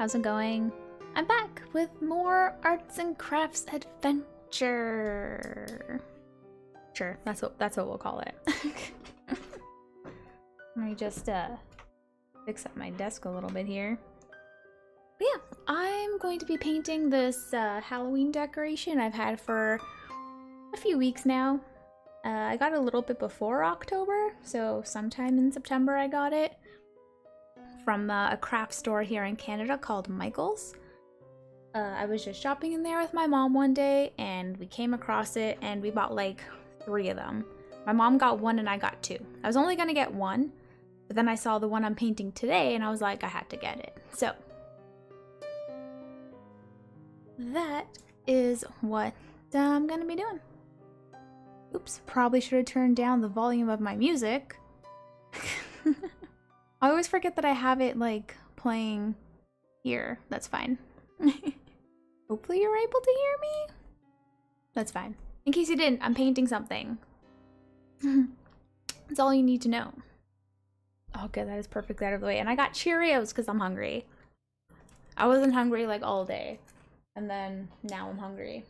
how's it going? I'm back with more arts and crafts adventure. Sure, that's what we'll call it. Let me just fix up my desk a little bit here. But yeah, I'm going to be painting this Halloween decoration I've had for a few weeks now. I got a little bit before October, so sometime in September I got it from a craft store here in Canada called Michaels. I was just shopping in there with my mom one day and we came across it and we bought like 3 of them. My mom got 1 and I got 2. I was only gonna get 1, but then I saw the one I'm painting today and I was like, I had to get it. So that is what I'm gonna be doing. Oops, probably should have turned down the volume of my music. I always forget that I have it like playing here. That's fine. Hopefully you're able to hear me. That's fine. In case you didn't, I'm painting something. That's all you need to know. Oh good, that is perfectly out of the way. And I got Cheerios because I'm hungry. I wasn't hungry like all day. And then now I'm hungry.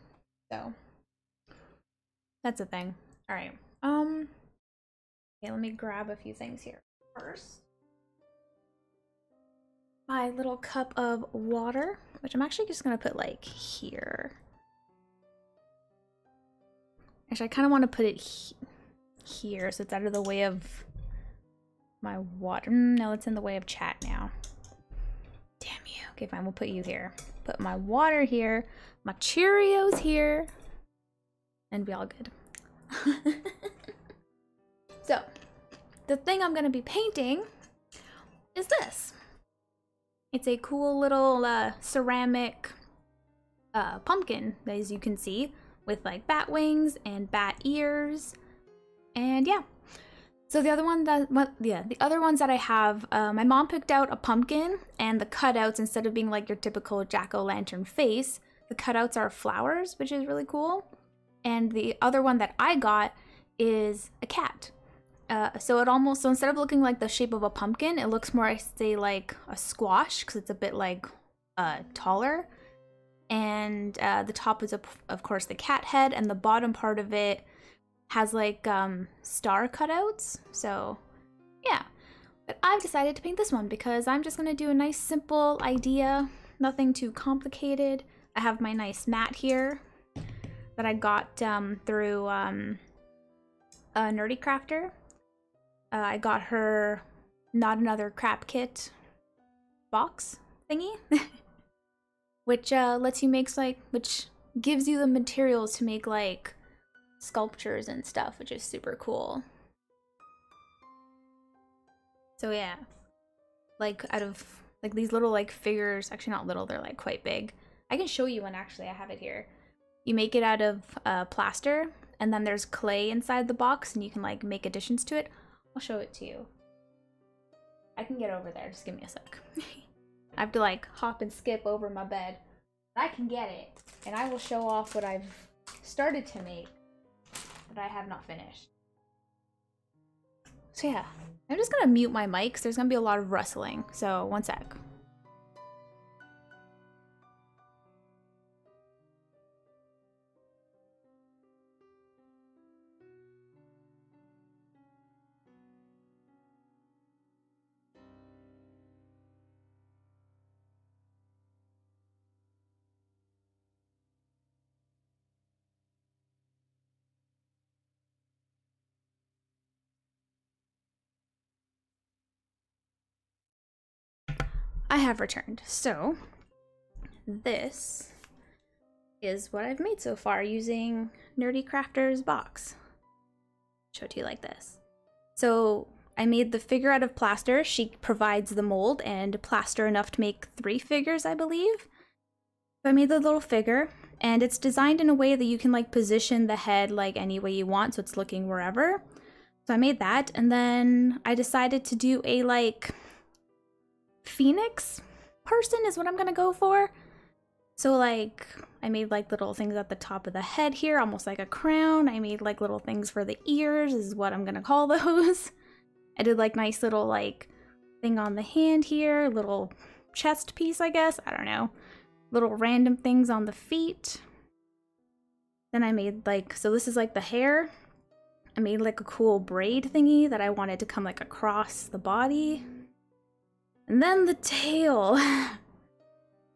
So that's a thing. All right. Okay, let me grab a few things here first. My little cup of water, which I'm actually just gonna put like here. Actually, I kind of want to put it here, so it's out of the way of my water. No, it's in the way of chat now. Damn you. Okay, fine. We'll put you here. Put my water here. My Cheerios here. And be all good. So, the thing I'm gonna be painting is this. It's a cool little ceramic pumpkin, as you can see, with like bat wings and bat ears, and yeah. So the other one the other ones that I have, my mom picked out a pumpkin, and the cutouts, instead of being like your typical jack-o'-lantern face, the cutouts are flowers, which is really cool. And the other one that I got is a cat. So instead of looking like the shape of a pumpkin, it looks more, I say, like a squash, because it's a bit like taller. And the top is, of course, the cat head, and the bottom part of it has like star cutouts. So yeah, but I've decided to paint this one because I'm just gonna do a nice simple idea, nothing too complicated. I have my nice mat here that I got through Nerdy Crafter. I got her Not Another Crap Kit box thingy, which which gives you the materials to make like sculptures and stuff, which is super cool. So yeah, like out of like these little like figures, actually not little, they're like quite big. I can show you one actually, I have it here. You make it out of plaster, and then there's clay inside the box, and you can like make additions to it. I'll show it to you. I can get over there, just give me a sec. I have to like hop and skip over my bed. But I can get it, and I will show off what I've started to make, but I have not finished. So yeah, I'm just gonna mute my mic, because there's gonna be a lot of rustling, so one sec. I have returned. So this is what I've made so far using Nerdy Crafter's box. Show it to you like this. So I made the figure out of plaster. She provides the mold and plaster enough to make 3 figures, I believe. So I made the little figure, and it's designed in a way that you can like position the head like any way you want, so it's looking wherever. So I made that, and then I decided to do a like phoenix person is what I'm gonna go for. So like I made like little things at the top of the head here, almost like a crown. I made like little things for the ears is what I'm gonna call those. I did like nice little like thing on the hand here, little chest piece, I guess. I don't know. Little random things on the feet. Then I made like, so this is like the hair. I made like a cool braid thingy that I wanted to come like across the body. And then the tail.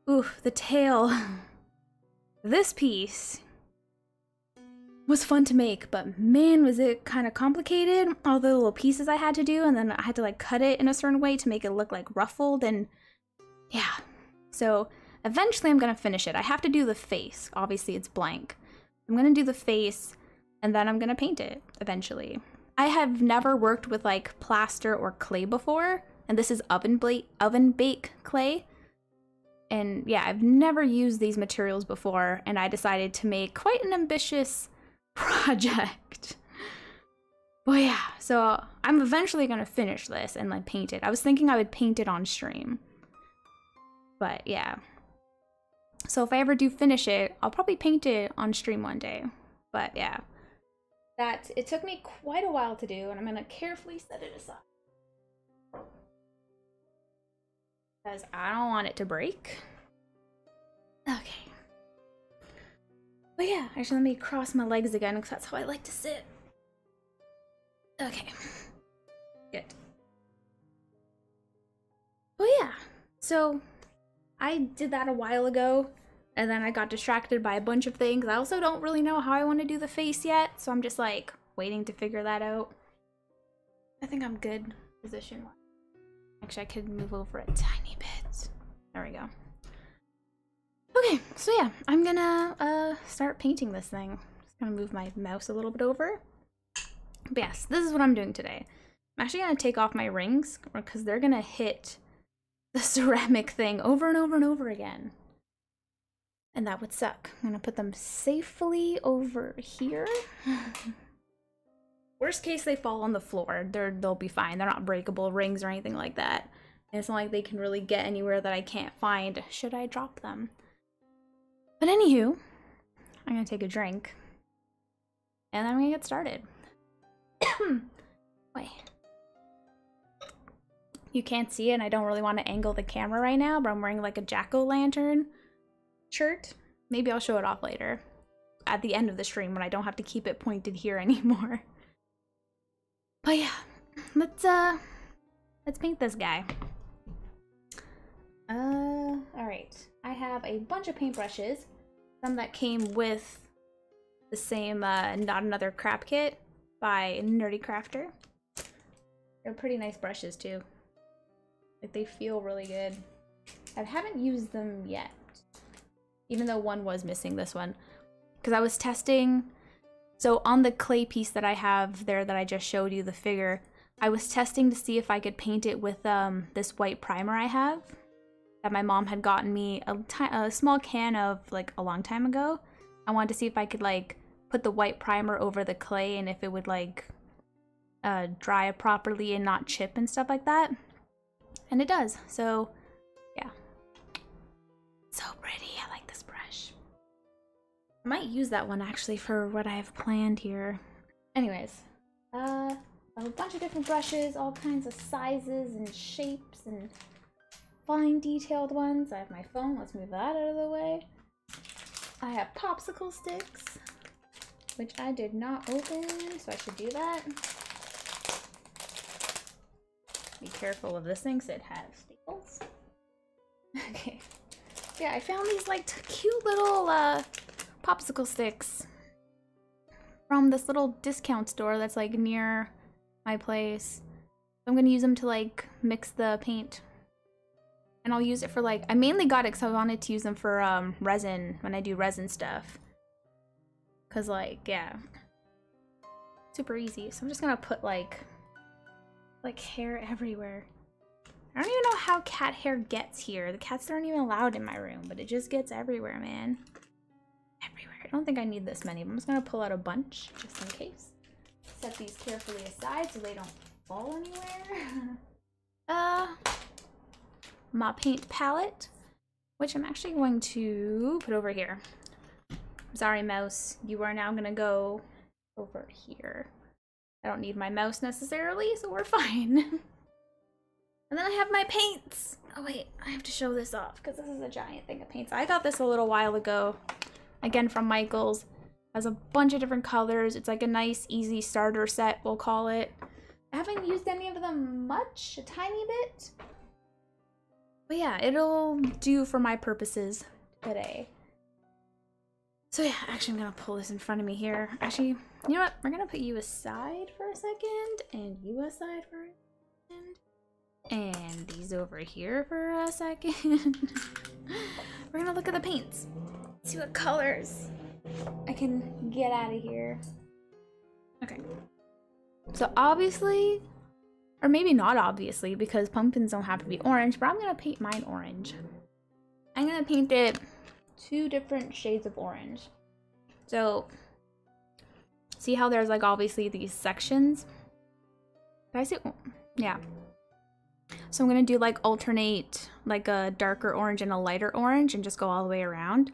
Ooh, the tail. This piece was fun to make, but man, was it kind of complicated. All the little pieces I had to do, and then I had to like cut it in a certain way to make it look like ruffled, and yeah. So eventually I'm gonna finish it. I have to do the face. Obviously it's blank. I'm gonna do the face, and then I'm gonna paint it eventually. I have never worked with like plaster or clay before, and this is oven bake clay. And yeah, I've never used these materials before, and I decided to make quite an ambitious project. Well, yeah, so I'm eventually gonna finish this and like paint it. I was thinking I would paint it on stream, but yeah. So if I ever do finish it, I'll probably paint it on stream one day. But yeah, that it took me quite a while to do, and I'm gonna carefully set it aside because I don't want it to break. Okay. But yeah, actually let me cross my legs again because that's how I like to sit. Okay. Good. Well, yeah. So I did that a while ago, and then I got distracted by a bunch of things. I also don't really know how I want to do the face yet, so I'm just like waiting to figure that out. I think I'm good position-wise. Actually, I could move over a tiny bit. There we go. Okay, so yeah, I'm gonna start painting this thing. I'm just gonna move my mouse a little bit over. But yes, this is what I'm doing today. I'm actually gonna take off my rings because they're gonna hit the ceramic thing over and over and over again. And that would suck. I'm gonna put them safely over here. Worst case, they fall on the floor. They'll be fine. They're not breakable rings or anything like that. And it's not like they can really get anywhere that I can't find should I drop them. But anywho, I'm gonna take a drink. And then I'm gonna get started. Wait. You can't see it, and I don't really want to angle the camera right now, but I'm wearing like a jack-o'-lantern shirt. Maybe I'll show it off later at the end of the stream when I don't have to keep it pointed here anymore. But yeah, let's paint this guy. All right. I have a bunch of paintbrushes, some that came with the same Not Another Crap Kit by Nerdy Crafter. They're pretty nice brushes too. Like, they feel really good. I haven't used them yet, even though one was missing, this one, because I was testing. So on the clay piece that I have there that I just showed you, the figure, I was testing to see if I could paint it with this white primer I have that my mom had gotten me a small can of like a long time ago. I wanted to see if I could like put the white primer over the clay and if it would like dry properly and not chip and stuff like that. And it does, so yeah. So pretty, I like this brush. I might use that one actually for what I have planned here. Anyways, a bunch of different brushes, all kinds of sizes and shapes and fine detailed ones. I have my phone, let's move that out of the way. I have popsicle sticks, which I did not open, so I should do that. Be careful of this thing because it has staples. Okay. Yeah, I found these like cute little popsicle sticks from this little discount store that's like near my place. I'm gonna use them to like mix the paint. And I'll use it for like, I mainly got it because I wanted to use them for resin, when I do resin stuff. Cause like, yeah, super easy. So I'm just gonna put like hair everywhere. I don't even know how cat hair gets here. The cats aren't even allowed in my room, but it just gets everywhere, man. Everywhere. I don't think I need this many. I'm just gonna pull out a bunch just in case. Set these carefully aside so they don't fall anywhere. My paint palette, which I'm actually going to put over here. I'm sorry, mouse. You are now gonna go over here. I don't need my mouse necessarily, so we're fine. And then I have my paints. Oh wait, I have to show this off because this is a giant thing of paint. So I got this a little while ago, again from Michaels. Has a bunch of different colors. It's like a nice, easy starter set, we'll call it. I haven't used any of them much, a tiny bit. But yeah, it'll do for my purposes today. So yeah, actually I'm gonna pull this in front of me here. Actually, you know what? We're gonna put you aside for a second, and you aside for a second, and these over here for a second. We're gonna look at the paints, see what colors I can get out of here. Okay. So obviously, or maybe not obviously, because pumpkins don't have to be orange, but I'm gonna paint mine orange. I'm gonna paint it two different shades of orange. So see how there's like obviously these sections? Did I say? Yeah. So I'm gonna do like alternate like a darker orange and a lighter orange and just go all the way around.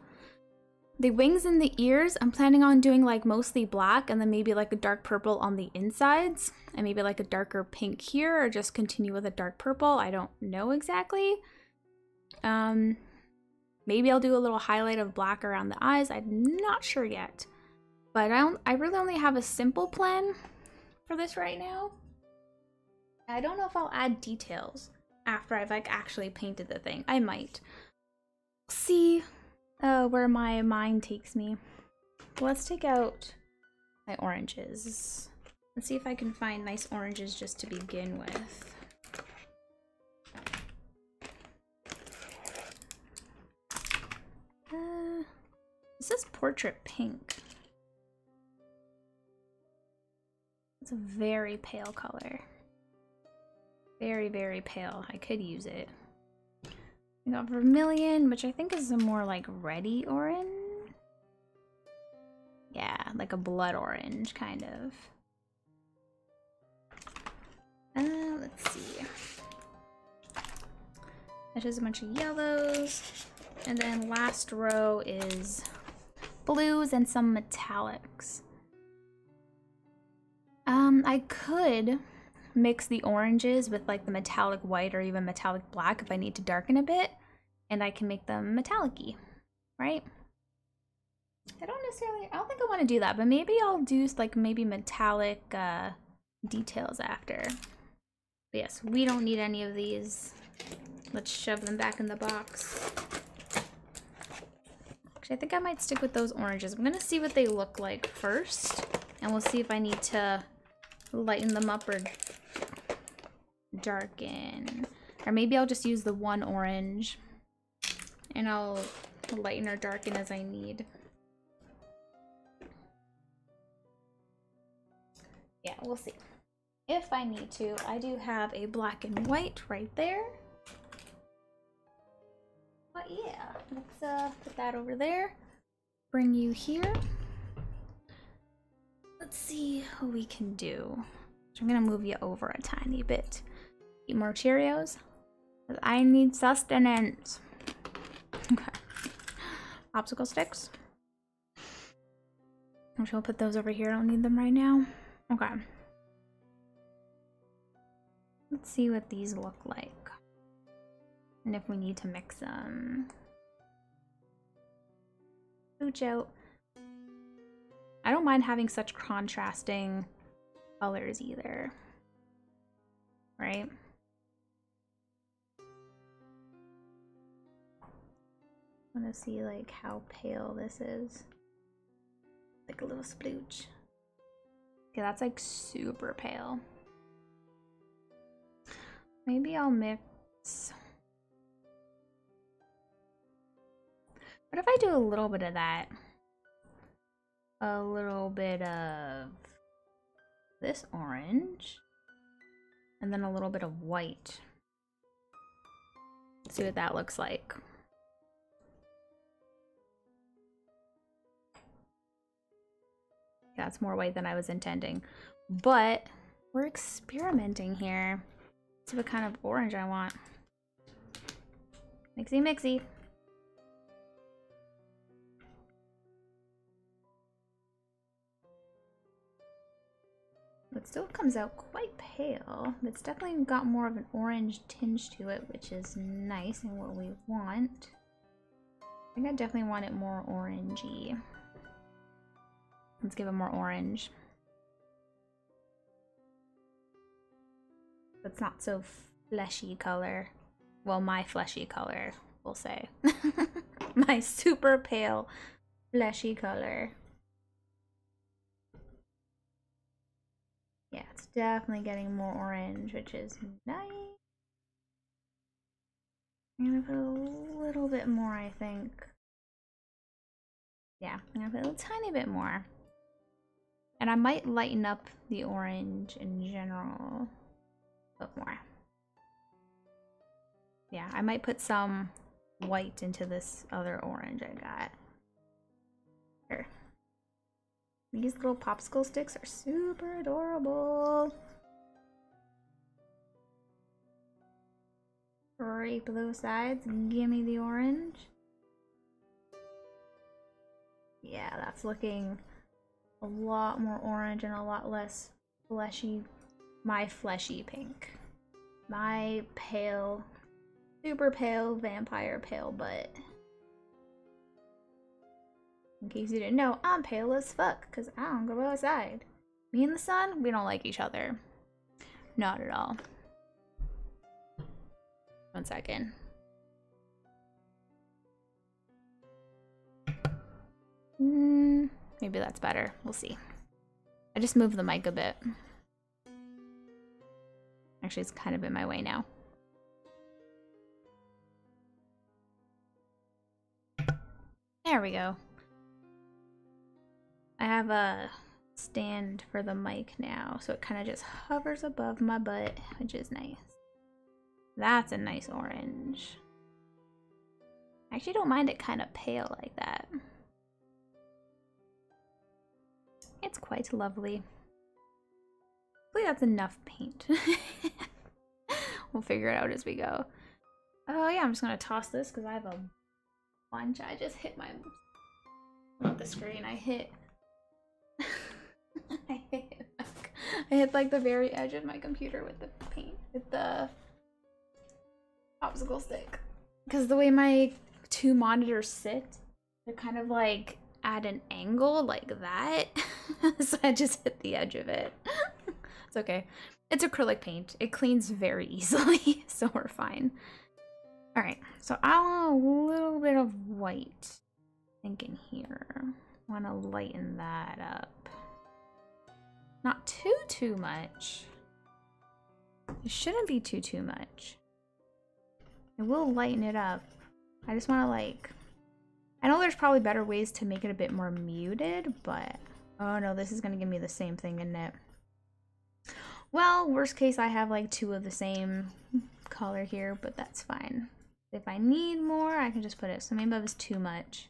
The wings and the ears, I'm planning on doing like mostly black and then maybe like a dark purple on the insides and maybe like a darker pink here, or just continue with a dark purple. I don't know exactly. Maybe I'll do a little highlight of black around the eyes. I'm not sure yet, but I really only have a simple plan for this right now. I don't know if I'll add details after I've like actually painted the thing. I might see where my mind takes me. Let's take out my oranges. Let's see if I can find nice oranges just to begin with. This is portrait pink. It's a very pale color. Very, very pale. I could use it. We got vermilion, which I think is a more like reddy orange. Yeah, like a blood orange kind of. Let's see. That's just a bunch of yellows. And then last row is blues and some metallics. I could mix the oranges with like the metallic white or even metallic black if I need to darken a bit, and I can make them metallic-y, right? I don't think I want to do that, but maybe I'll do like maybe metallic details after. But yes, we don't need any of these. Let's shove them back in the box. Actually, I think I might stick with those oranges. I'm gonna see what they look like first, and we'll see if I need to lighten them up or darken, or maybe I'll just use the one orange and I'll lighten or darken as I need. Yeah, we'll see if I need to. I do have a black and white right there, but yeah, let's put that over there, bring you here. Let's see what we can do. I'm gonna move you over a tiny bit. Eat more Cheerios. I need sustenance. Okay. Popsicle sticks. I'm sure I'll put those over here. I don't need them right now. Okay. Let's see what these look like. And if we need to mix them. Pooch out. I don't mind having such contrasting colors either, right? I want to see like how pale this is, like a little splooge. Okay, that's like super pale. Maybe I'll mix. What if I do a little bit of that? A little bit of this orange and then a little bit of white. Let's see what that looks like. That's more white than I was intending, but we're experimenting here. Let's see what kind of orange I want. Mixy mixy. it still comes out quite pale. It's definitely got more of an orange tinge to it, which is nice and what we want. I think I definitely want it more orangey. Let's give it more orange. It's not so fleshy color. Well, my fleshy color, we'll say. My super pale fleshy color. Yeah, it's definitely getting more orange, which is nice. I'm gonna put a little bit more, I think. Yeah, I'm gonna put a little tiny bit more. And I might lighten up the orange in general a bit more. Yeah, I might put some white into this other orange I got. Here. These little popsicle sticks are super adorable. Drape those sides, give me the orange. Yeah, that's looking a lot more orange and a lot less fleshy. My fleshy pink. My pale, super pale vampire pale butt. In case you didn't know, I'm pale as fuck because I don't go outside. Me and the sun, we don't like each other. Not at all. One second. Maybe that's better. We'll see. I just moved the mic a bit. Actually, it's kind of in my way now. There we go. I have a stand for the mic now, so it kind of just hovers above my butt, which is nice. That's a nice orange. I actually don't mind it kind of pale like that. It's quite lovely. Hopefully that's enough paint. We'll figure it out as we go. Oh yeah, I'm just gonna toss this because I have a bunch. I just hit my... Not the screen, I hit... I hit like the very edge of my computer with the paint, with the popsicle stick. Because the way my two monitors sit, they're kind of like at an angle like that. So I just hit the edge of it. It's okay. It's acrylic paint. It cleans very easily, so we're fine. All right, so I want a little bit of white, I think, in here. I want to lighten that up. Not too much. It shouldn't be too much. It will lighten it up. I just want to, like, I know there's probably better ways to make it a bit more muted, but oh no, this is going to give me the same thing, isn't it? Well, worst case, I have like two of the same color here, but that's fine. If I need more, I can just put it. So maybe that was too much.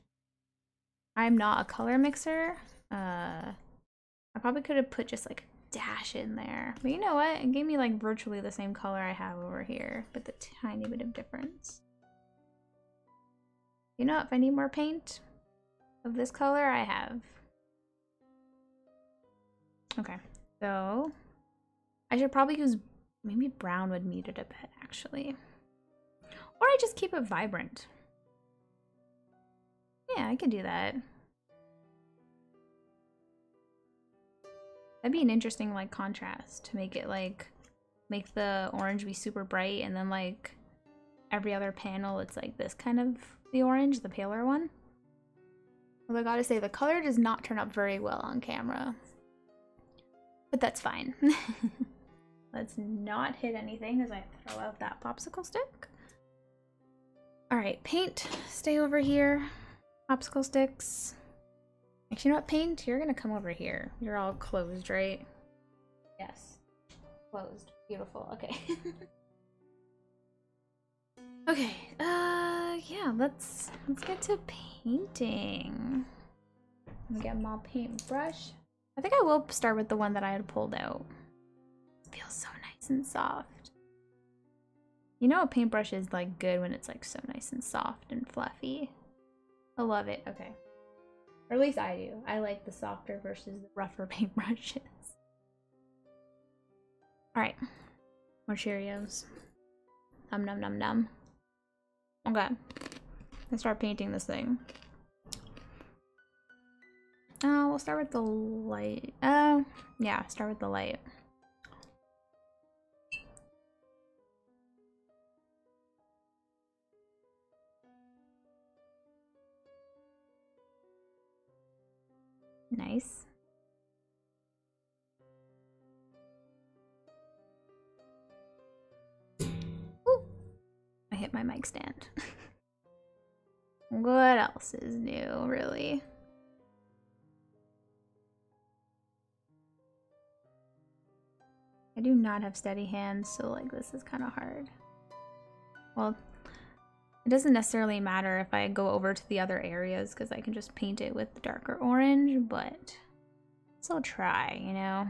I'm not a color mixer. I probably could have put just like a dash in there. But you know what? It gave me like virtually the same color I have over here, but the tiny bit of difference. You know, if I need more paint of this color, I have. Okay, so I should probably use, maybe brown would mute it a bit actually. Or I just keep it vibrant. Yeah, I can do that. That'd be an interesting like contrast to make it like, make the orange be super bright and then like every other panel it's like this kind of the orange, the paler one. Although I gotta say the color does not turn up very well on camera. But that's fine. Let's not hit anything as I throw out that popsicle stick. All right, paint, stay over here. Popsicle sticks. Actually, you know what, paint? You're gonna come over here. You're all closed, right? Yes. Closed. Beautiful. Okay. Okay. Yeah, let's get to painting. Let me get my paintbrush. I think I will start with the one that I had pulled out. It feels so nice and soft. You know a paintbrush is like good when it's like so nice and soft and fluffy. I love it. Okay. Or at least I do. I like the softer versus the rougher paintbrushes. Alright. More Cheerios. Num num num num. Okay. Let's start painting this thing. Oh, we'll start with the light. Oh, yeah, start with the light. Nice. Ooh, I hit my mic stand. What else is new, really? I do not have steady hands, so like this is kind of hard. Well, it doesn't necessarily matter if I go over to the other areas because I can just paint it with the darker orange, but still try, you know?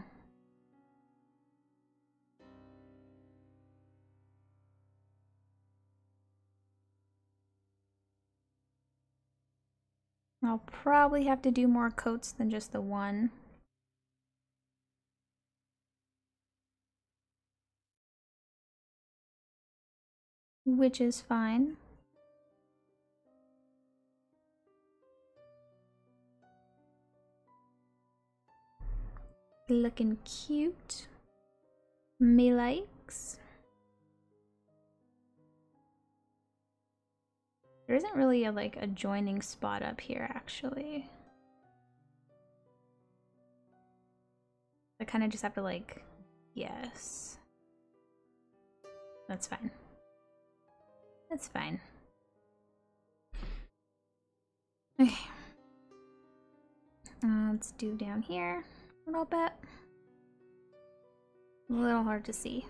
I'll probably have to do more coats than just the one. Which is fine. Looking cute. Me likes. There isn't really a like adjoining spot up here actually. I kind of just have to like, yes. That's fine. That's fine. Okay. Let's do down here. A little bit. A little hard to see.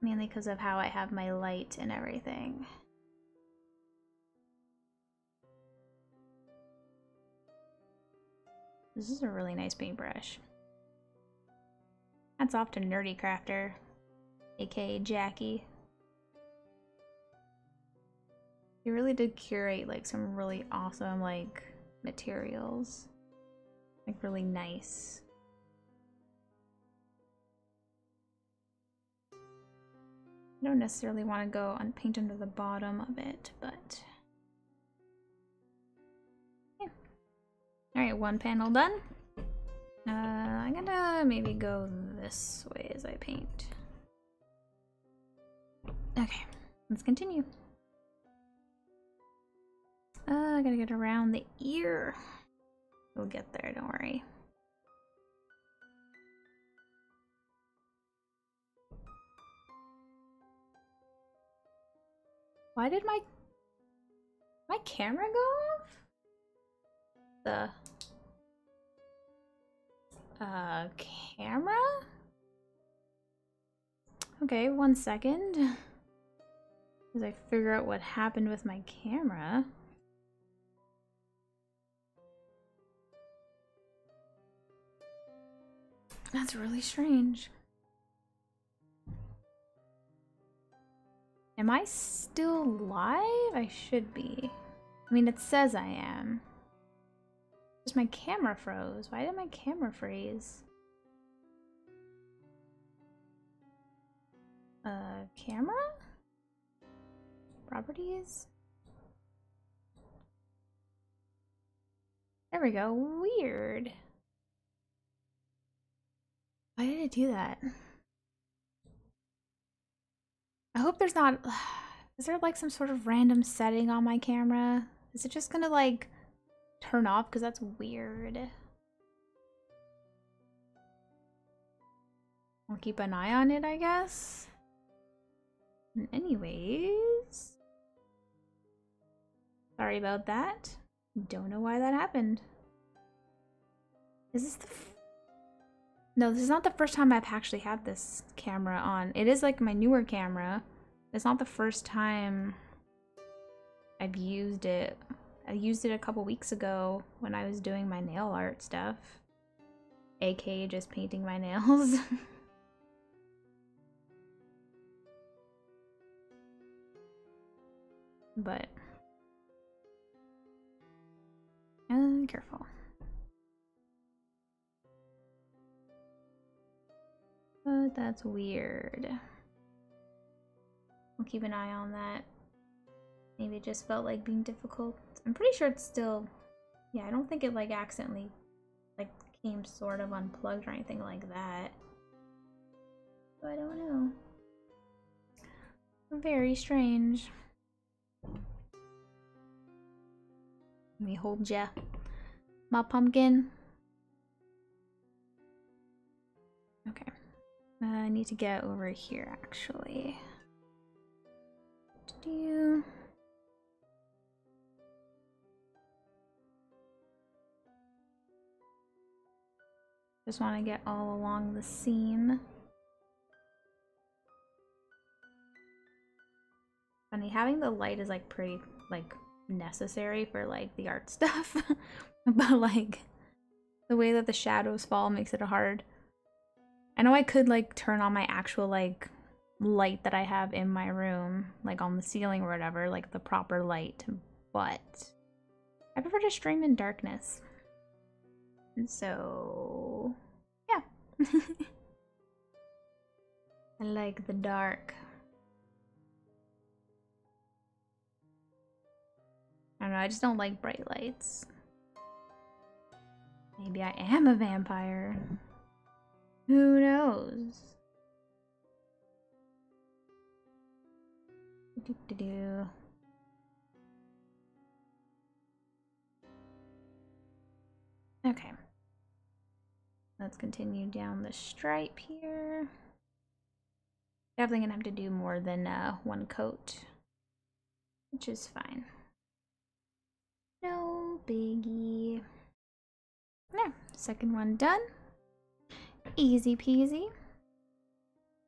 Mainly because of how I have my light and everything. This is a really nice paintbrush. Hats off to Nerdy Crafter, aka Jackie. He really did curate like some really awesome like materials. Like really nice. I don't necessarily want to go and paint under the bottom of it, but yeah. Alright, one panel done. I'm gonna maybe go this way as I paint. Okay, let's continue. I gotta get around the ear. We'll get there, don't worry. Why did my camera go off? The camera? Okay, one second. As I figure out what happened with my camera. That's really strange. Am I still live? I should be. I mean, it says I am. Just my camera froze. Why did my camera freeze? Camera? Properties? There we go. Weird. Why did it do that? I hope there's not... Is there like some sort of random setting on my camera? Is it just gonna like turn off? Because that's weird. I'll keep an eye on it, I guess. And anyways... Sorry about that. Don't know why that happened. Is this the... No, this is not the first time I've actually had this camera on. It is like my newer camera. It's not the first time I've used it. I used it a couple weeks ago when I was doing my nail art stuff. AKA just painting my nails. But... careful. that's weird. We'll keep an eye on that. Maybe it just felt like being difficult. I'm pretty sure it's still... Yeah, I don't think it like accidentally like came sort of unplugged or anything like that. So I don't know. Very strange. Let me hold ya, my pumpkin. Okay, I need to get over here actually. Just want to get all along the seam. Funny, having the light is like pretty like necessary for like the art stuff, but like the way that the shadows fall makes it hard. I know I could like turn on my actual like light that I have in my room, like on the ceiling or whatever, like the proper light, but I prefer to stream in darkness. And so yeah. I like the dark. I don't know, I just don't like bright lights. Maybe I am a vampire. Who knows? Do-do-do-do. Okay. Let's continue down the stripe here. Definitely gonna have to do more than one coat, which is fine. No biggie. No, second one done. Easy peasy.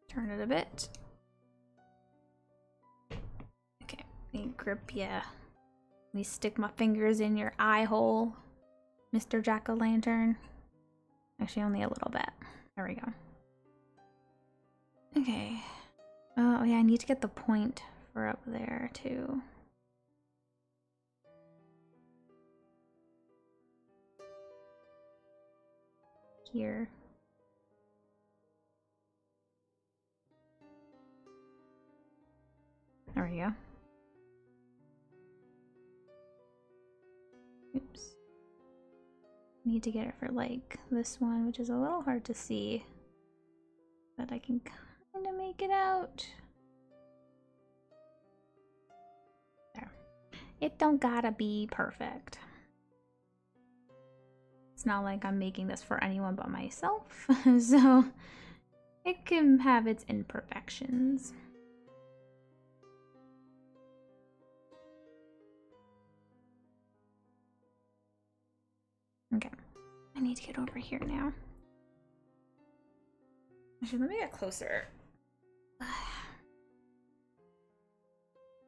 Turn it a bit. Okay, let me grip ya. Let me stick my fingers in your eye hole, Mr. Jack-o'-lantern. Actually, only a little bit. There we go. Okay. Oh yeah, I need to get the point for up there too. Here. There we go. Oops. Need to get it for like this one, which is a little hard to see, but I can kind of make it out. There. It don't gotta be perfect. It's not like I'm making this for anyone but myself, so it can have its imperfections. Okay, I need to get over here now. Actually, let me get closer.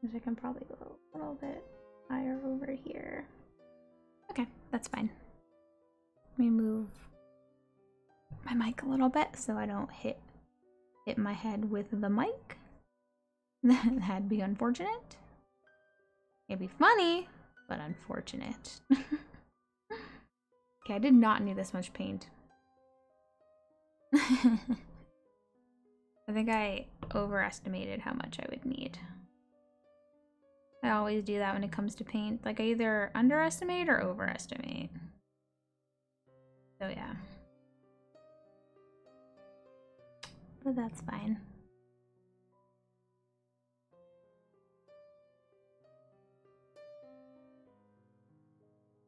Because I can probably go a little bit higher over here. Okay, that's fine. Let me move my mic a little bit so I don't hit my head with the mic. That'd be unfortunate. It'd be funny, but unfortunate. Okay, I did not need this much paint. I think I overestimated how much I would need. I always do that when it comes to paint. Like, I either underestimate or overestimate. So yeah. But that's fine.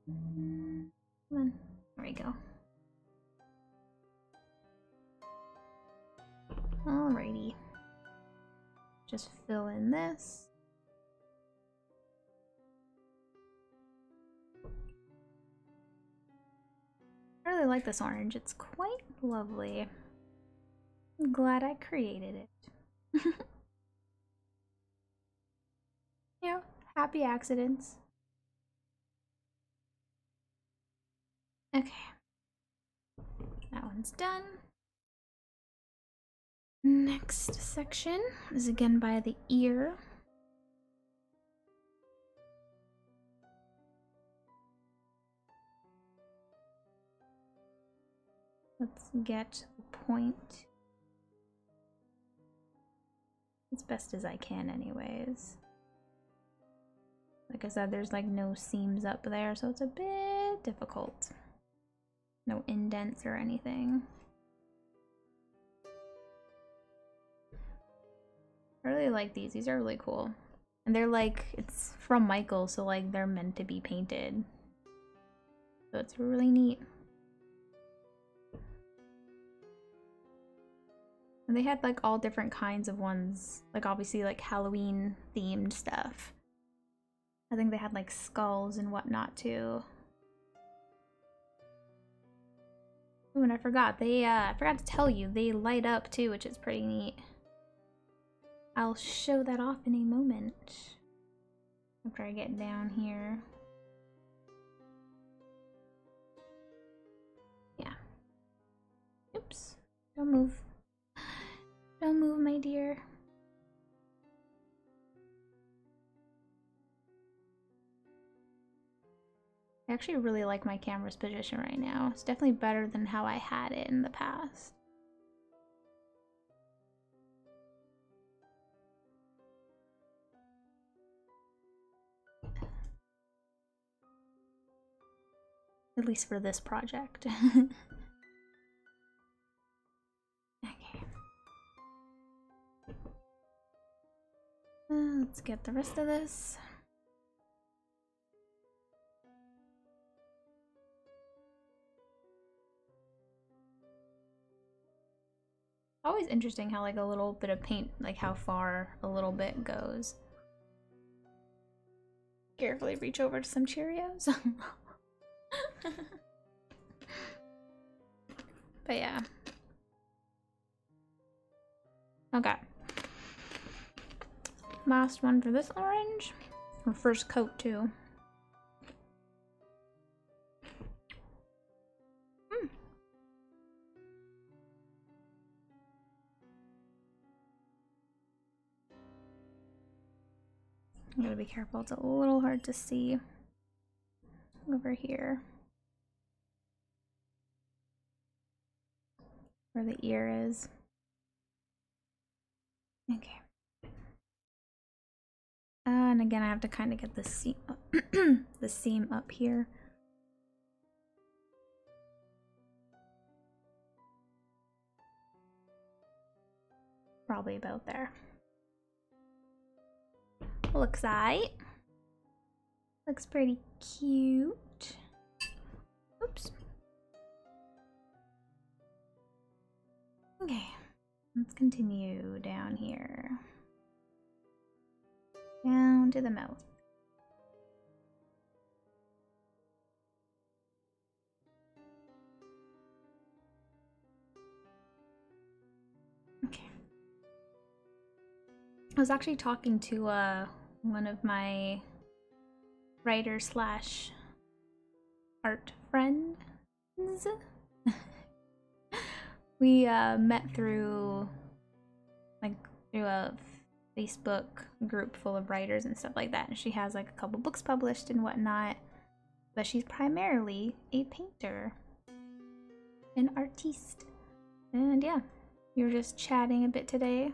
Come on. There we go. Alrighty. Just fill in this. I really like this orange. It's quite lovely. I'm glad I created it. You know, happy accidents. Okay, that one's done. Next section is again by the ear. Let's get the point As best as I can anyways. Like I said, there's like no seams up there, so it's a bit difficult. No indents or anything. I really like these. These are really cool. And they're like, it's from Michaels, so like they're meant to be painted. So it's really neat. And they had like all different kinds of ones, like obviously like Halloween themed stuff. I think they had like skulls and whatnot too. Oh, and I forgot, I forgot to tell you, they light up too, which is pretty neat. I'll show that off in a moment after I get down here. Yeah. Oops. Don't move. Don't move, my dear. I actually really like my camera's position right now. It's definitely better than how I had it in the past. At least for this project. Let's get the rest of this. Always interesting how like a little bit of paint, like how far a little bit goes. Carefully reach over to some Cheerios. But yeah. Okay. Last one for this orange. Or first coat too. I'm gonna be careful, it's a little hard to see over here where the ear is. Okay. And again, I have to kind of get the seam up, the seam up here. Probably about there. Looks aight. Looks pretty cute. Oops. Okay, let's continue down here. Down to the mouth. Okay. I was actually talking to one of my writer slash art friends. We met through a Facebook group full of writers and stuff like that, and she has like a couple books published and whatnot, but she's primarily a painter, an artiste, and yeah, we were just chatting a bit today.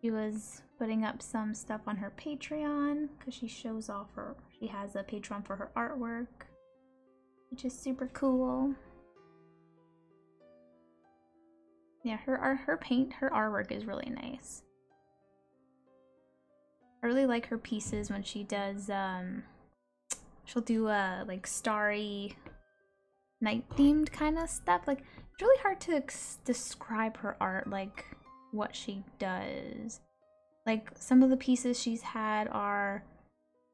She was putting up some stuff on her Patreon because she shows off her, she has a Patreon for her artwork, which is super cool. Yeah, her artwork is really nice. I really like her pieces when she does, she'll do, like, starry night-themed kind of stuff. Like, it's really hard to describe her art, like, what she does. Like, some of the pieces she's had are,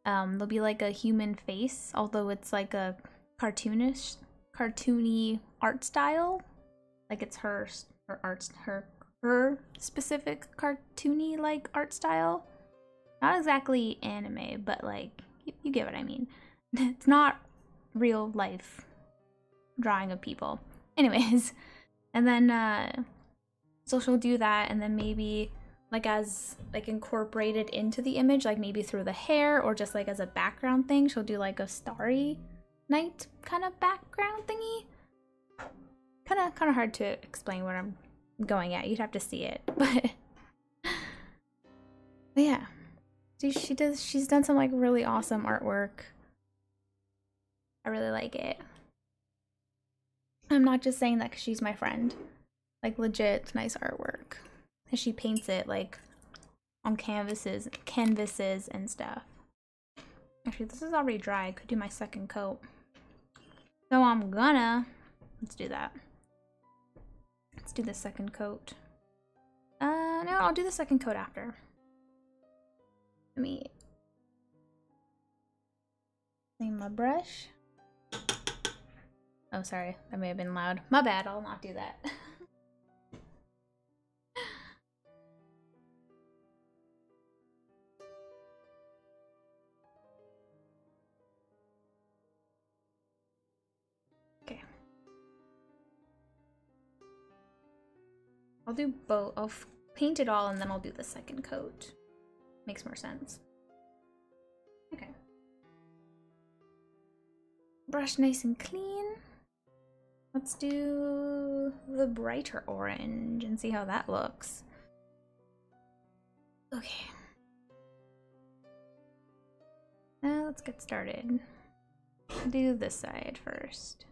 they'll be, like, a human face, although it's, like, a cartoony art style. Like, it's her specific cartoony like art style, not exactly anime, but like you get what I mean. It's not real life drawing of people anyways. And then so she'll do that, and then maybe like as like incorporated into the image, like maybe through the hair or just like as a background thing, she'll do like a starry night kind of background thingy. Kind of hard to explain what I'm going at. You'd have to see it, but yeah. Dude, she's done some like really awesome artwork. I really like it. I'm not just saying that because she's my friend. Like legit nice artwork. And she paints it like on canvases and stuff. Actually, this is already dry. I could do my second coat. So I'm gonna, let's do that. Let's do the second coat. No, I'll do the second coat after. Let me clean my brush. Oh, sorry, I may have been loud. My bad, I'll not do that. I'll do both. I'll paint it all and then I'll do the second coat. Makes more sense. Okay. Brush nice and clean. Let's do the brighter orange and see how that looks. Okay. Now let's get started. I'll do this side first.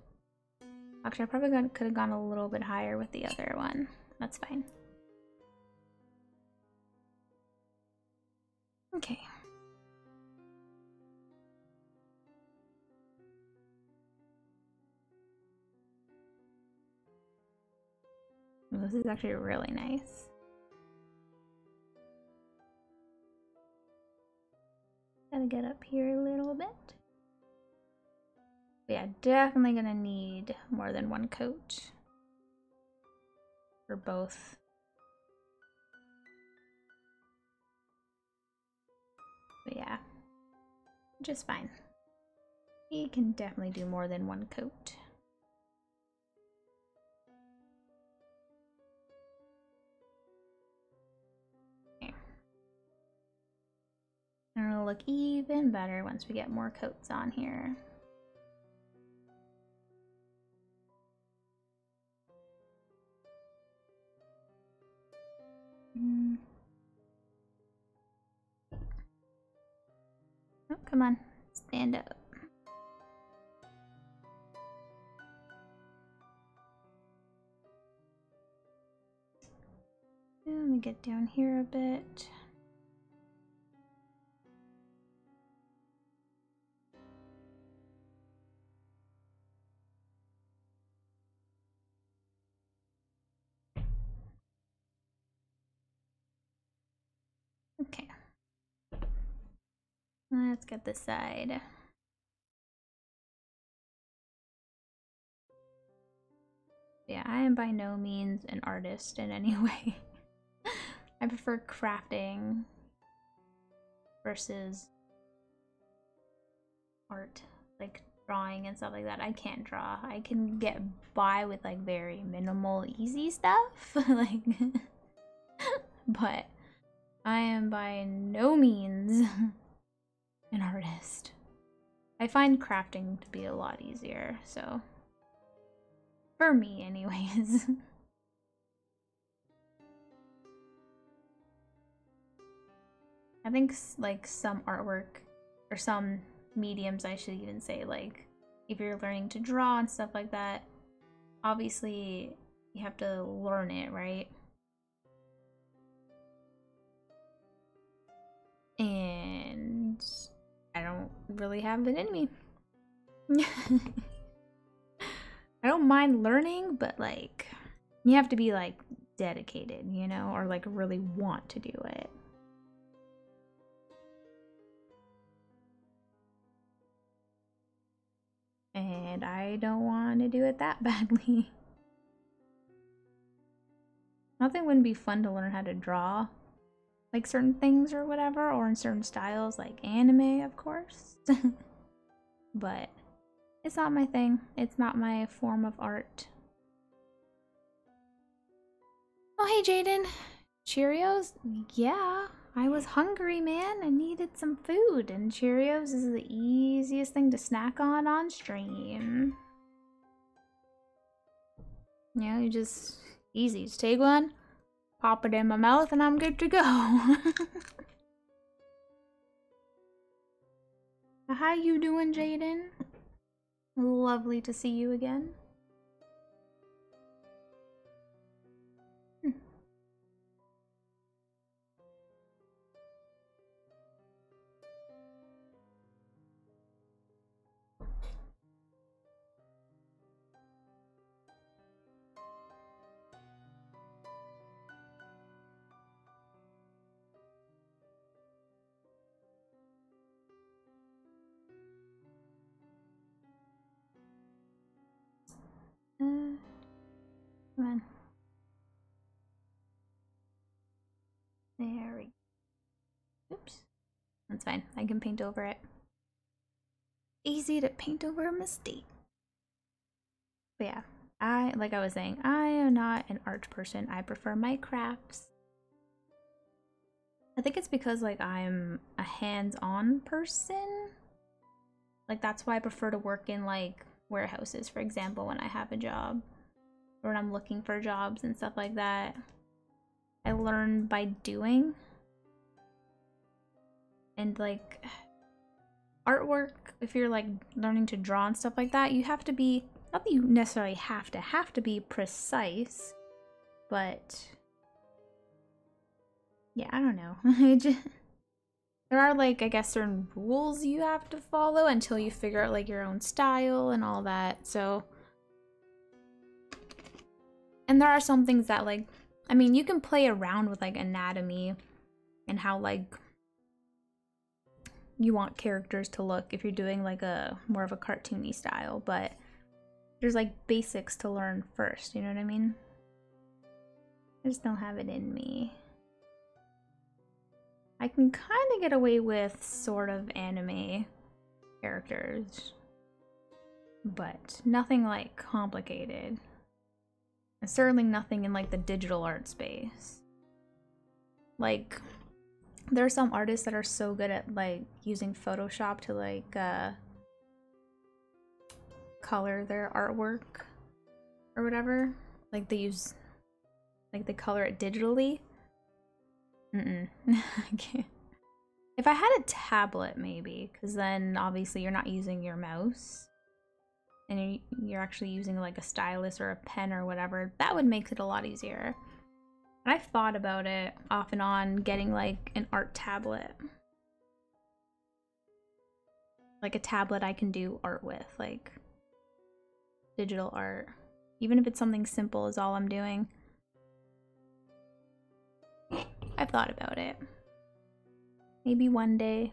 Actually, I probably could have gone a little bit higher with the other one. That's fine. Okay. This is actually really nice. Gotta get up here a little bit. But yeah, definitely gonna need more than one coat. For both. But yeah, just fine. You can definitely do more than one coat. Okay. And it'll look even better once we get more coats on here. Oh, come on, stand up. Let me get down here a bit. Let's get this side. Yeah, I am by no means an artist in any way. I prefer crafting versus art, like drawing and stuff like that. I can't draw. I can get by with like very minimal, easy stuff. Like, but I am by no means an artist. I find crafting to be a lot easier, so for me anyways. I think like some artwork or some mediums, I should even say, like if you're learning to draw and stuff like that, obviously you have to learn it, right? And I don't really have it in me. I don't mind learning, but like you have to be like dedicated, you know, or like really want to do it. And I don't want to do it that badly. I don't think it wouldn't be fun to learn how to draw like certain things or whatever, or in certain styles, like anime, of course. But it's not my thing. It's not my form of art. Oh, hey, Jaden. Cheerios? Yeah, I was hungry, man. I needed some food, and Cheerios is the easiest thing to snack on stream. You know, you just easy. Just take one, pop it in my mouth, and I'm good to go. How you doing, Jaden? Lovely to see you again. Come on. There we go. Oops. That's fine. I can paint over it. Easy to paint over a mistake. But yeah, like I was saying, I am not an art person. I prefer my crafts. I think it's because, like, I'm a hands-on person. Like, that's why I prefer to work in, like, warehouses, for example, when I have a job or when I'm looking for jobs and stuff like that. I learn by doing, and like artwork, if you're like learning to draw and stuff like that, you have to be, not that you necessarily have to be precise, but yeah, I don't know. There are, like, I guess certain rules you have to follow until you figure out, like, your own style and all that, so. And there are some things that, like, I mean, you can play around with, like, anatomy and how, like, you want characters to look if you're doing, like, a more of a cartoony style, but there's, like, basics to learn first, you know what I mean? I just don't have it in me. I can kind of get away with sort of anime characters, but nothing like complicated, and certainly nothing in like the digital art space. Like, there are some artists that are so good at like using Photoshop to like color their artwork or whatever. Like they color it digitally. I can't. If I had a tablet, maybe, because then obviously you're not using your mouse and you're actually using like a stylus or a pen or whatever. That would make it a lot easier. And I've thought about it off and on, getting like an art tablet, like a tablet I can do art with, like digital art, even if it's something simple is all I'm doing. I've thought about it. Maybe one day,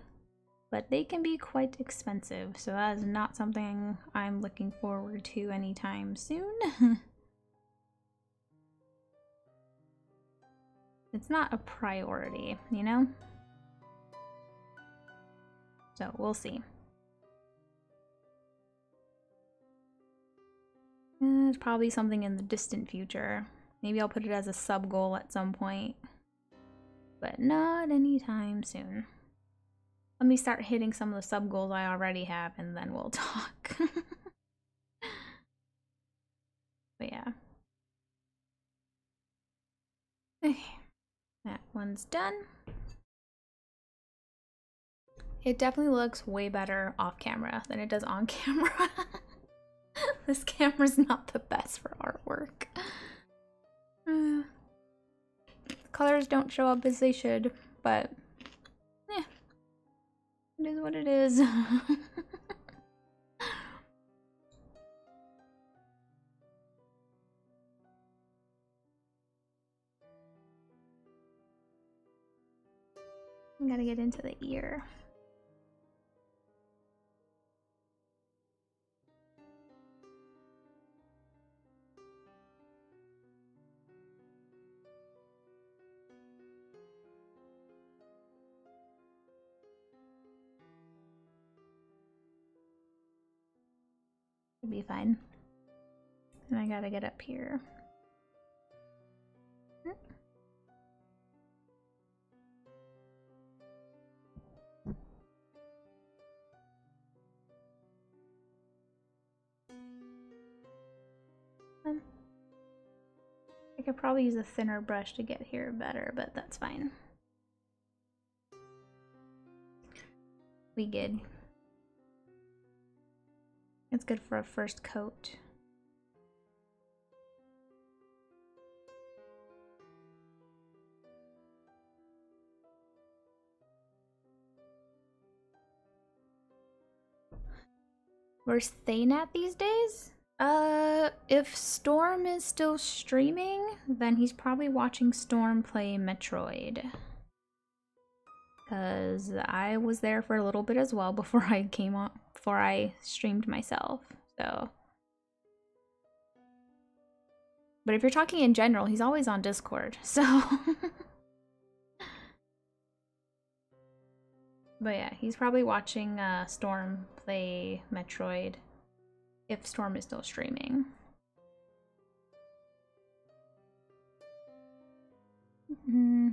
but they can be quite expensive, so that is not something I'm looking forward to anytime soon. It's not a priority, you know? So we'll see. It's probably something in the distant future. Maybe I'll put it as a sub-goal at some point. But not anytime soon. Let me start hitting some of the sub goals I already have, and then we'll talk. But yeah. Okay. That one's done. It definitely looks way better off camera than it does on camera. This camera's not the best for artwork. Colors don't show up as they should, but yeah, it is what it is. I gotta get into the ear. Be fine. And I gotta get up here. I could probably use a thinner brush to get here better, but that's fine. We good. It's good for a first coat. Where's Thane at these days? If Storm is still streaming, then he's probably watching Storm play Metroid. Because I was there for a little bit as well before I came on, before I streamed myself, so. But if you're talking in general, he's always on Discord, so. But yeah, he's probably watching Storm play Metroid. If Storm is still streaming. Mm-hmm.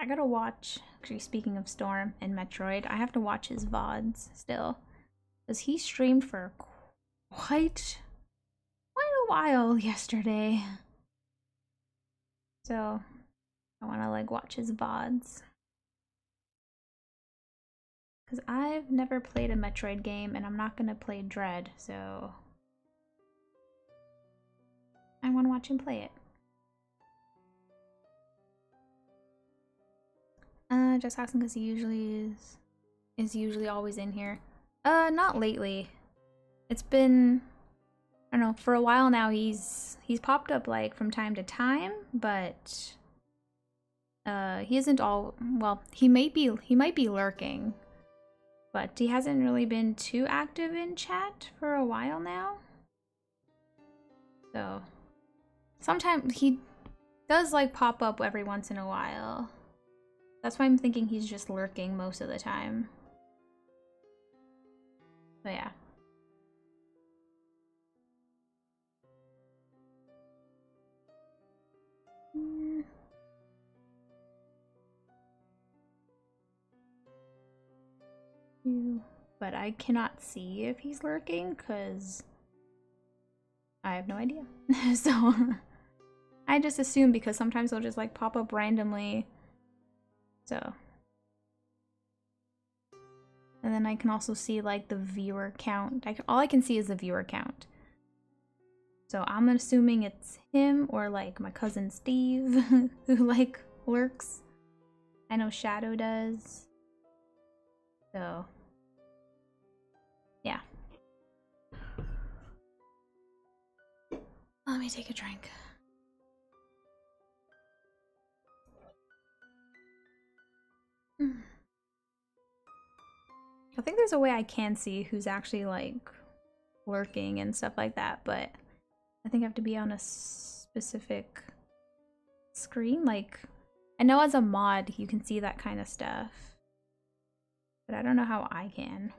I gotta watch, actually speaking of Storm and Metroid, I have to watch his VODs still. Because he streamed for quite a while yesterday. So, I wanna like watch his VODs. Because I've never played a Metroid game and I'm not gonna play Dread, so... I wanna watch him play it. Just asking because he usually is usually always in here. Not lately. It's been, I don't know, for a while now he's popped up like from time to time, but he isn't all, well, he might be lurking, but he hasn't really been too active in chat for a while now. So, sometimes he does like pop up every once in a while. That's why I'm thinking he's just lurking most of the time. But yeah. But I cannot see if he's lurking because I have no idea. So I just assume because sometimes they'll just like pop up randomly. So, and then I can also see like the viewer count. All I can see is the viewer count. So I'm assuming it's him or like my cousin Steve who like lurks. I know Shadow does. So, yeah. Let me take a drink. I think there's a way I can see who's actually like lurking and stuff like that, but I think I have to be on a specific screen. Like, I know as a mod you can see that kind of stuff, but I don't know how I can.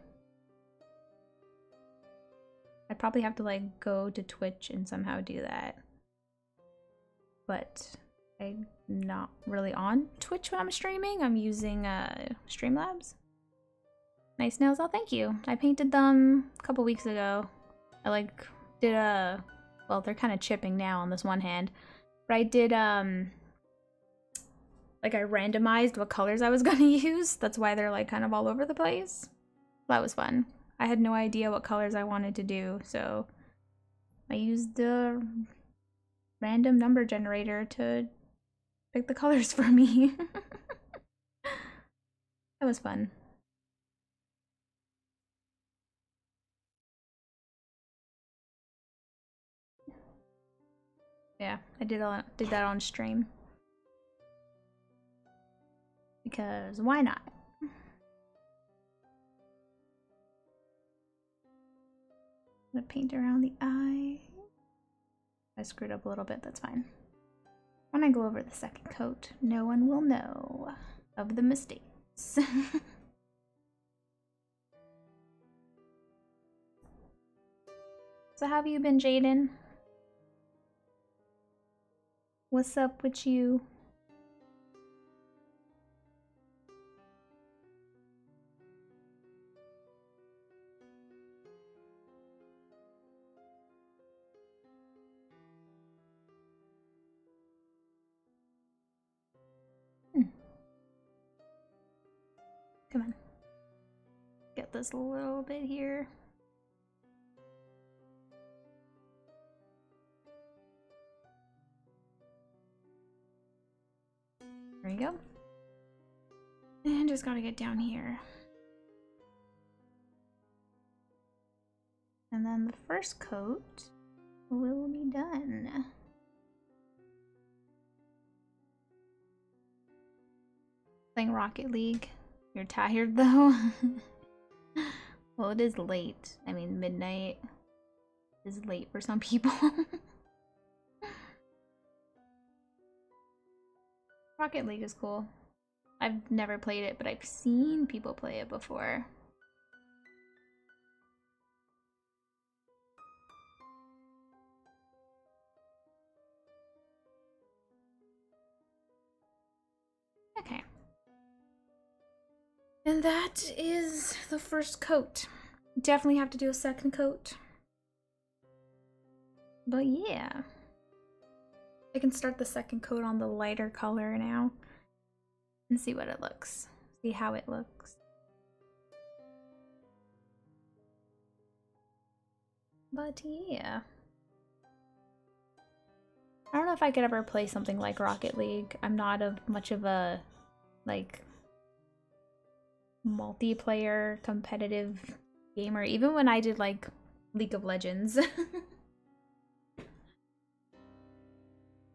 I'd probably have to like go to Twitch and somehow do that, but I'm not really on Twitch when I'm streaming. I'm using Streamlabs. Nice nails. Oh, thank you. I painted them a couple weeks ago. I like did a, well, they're kind of chipping now on this one hand, but I did like I randomized what colors I was gonna use. That's why they're like kind of all over the place. That was fun. I had no idea what colors I wanted to do, so I used the random number generator to pick the colors for me. That was fun. Yeah, I did that on stream. Because why not? I'm gonna paint around the eye. I screwed up a little bit, that's fine. When I go over the second coat, no one will know of the mistakes. So how have you been, Jaden? What's up with you? Come on. Get this a little bit here. There you go. And just gotta get down here. And then the first coat will be done. Playing Rocket League. You're tired though? Well, it is late. I mean, midnight is late for some people. Rocket League is cool. I've never played it, but I've seen people play it before. Okay. And that is the first coat. Definitely have to do a second coat. But yeah. I can start the second coat on the lighter color now and see what it looks. See how it looks. But yeah. I don't know if I could ever play something like Rocket League. I'm not much of a, like, multiplayer competitive gamer, even when I did like League of Legends.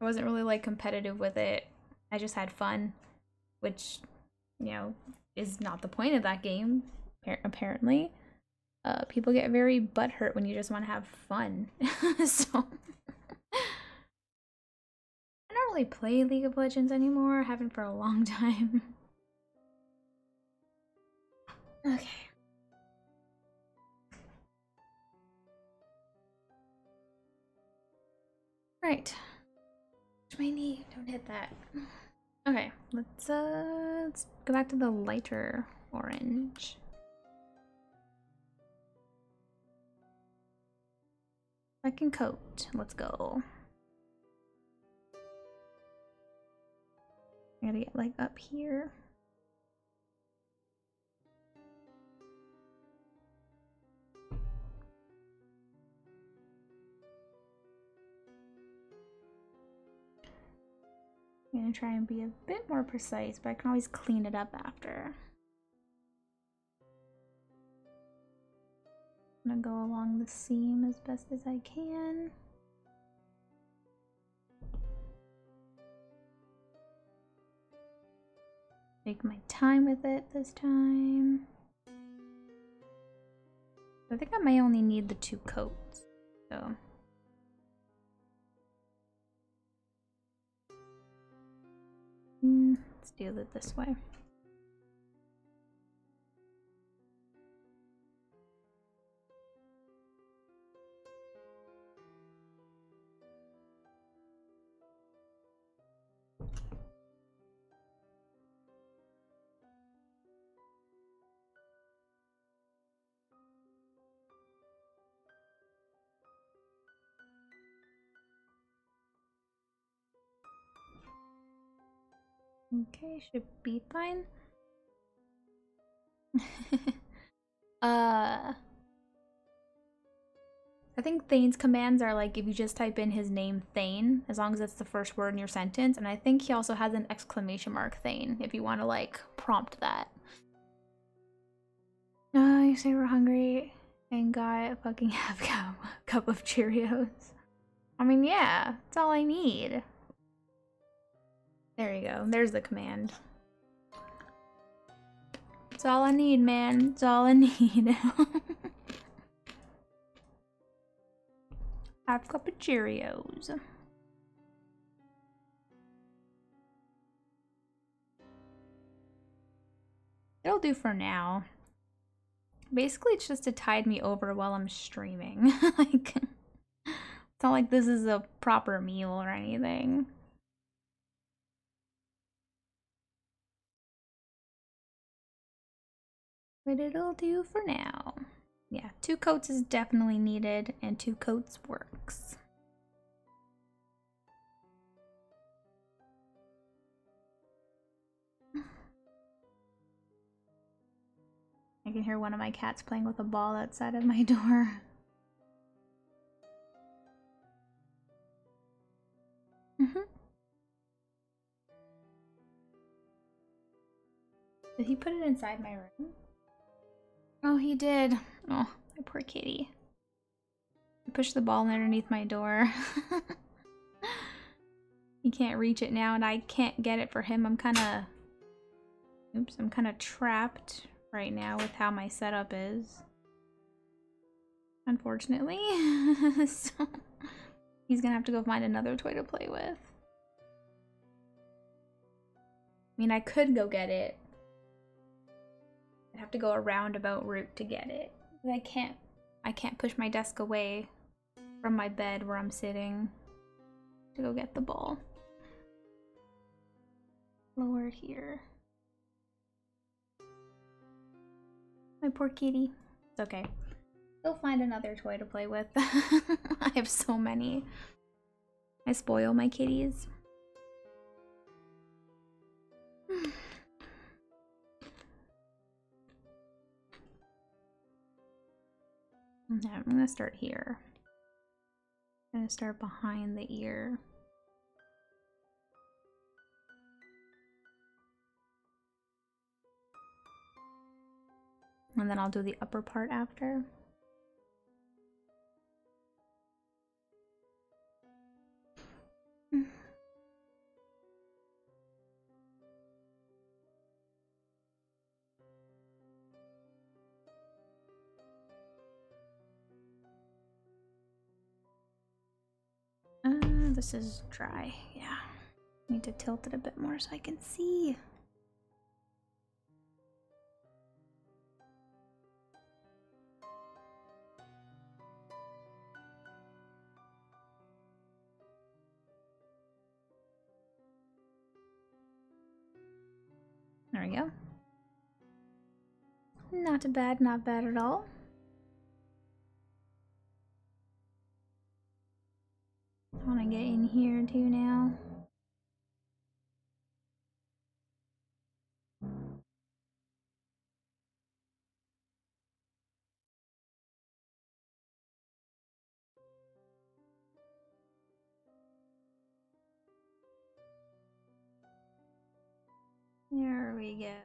I wasn't really like competitive with it. I just had fun, which, you know, is not the point of that game, apparently. People get very butthurt when you just want to have fun. So I don't really play League of Legends anymore. I haven't for a long time. Okay. Right. Touch my knee. Don't hit that. Okay, let's go back to the lighter orange. Second coat. Let's go. I gotta get like up here. I'm gonna try and be a bit more precise, but I can always clean it up after. I'm gonna go along the seam as best as I can. Take my time with it this time. I think I may only need the two coats, so. Let's do it this way. Okay, should be fine. I think Thane's commands are like if you just type in his name Thane, as long as it's the first word in your sentence, and I think he also has an exclamation mark Thane if you want to like prompt that. Oh, you say we're hungry and got a fucking half cup of Cheerios. I mean, yeah, that's all I need. There you go. There's the command. It's all I need, man. It's all I need. Half cup of Cheerios. It'll do for now. Basically, it's just to tide me over while I'm streaming. Like... not like this is a proper meal or anything. But it'll do for now. Yeah, 2 coats is definitely needed, and 2 coats works. I can hear one of my cats playing with a ball outside of my door. Did he put it inside my room? Oh, he did. Oh, my poor kitty. I pushed the ball underneath my door. He can't reach it now, and I can't get it for him. I'm kind of... Oops, I'm kind of trapped right now with how my setup is. Unfortunately. So, he's gonna have to go find another toy to play with. I mean, I could go get it. I'd have to go a roundabout route to get it. I can't push my desk away from my bed where I'm sitting to go get the ball. Lower it here. My poor kitty. It's okay. He'll find another toy to play with. I have so many. I spoil my kitties. I'm gonna start here. I'm gonna start behind the ear. And then I'll do the upper part after. This is dry. Yeah. I need to tilt it a bit more so I can see. There we go. Not bad, not bad at all. I want to get in here too now. There we go.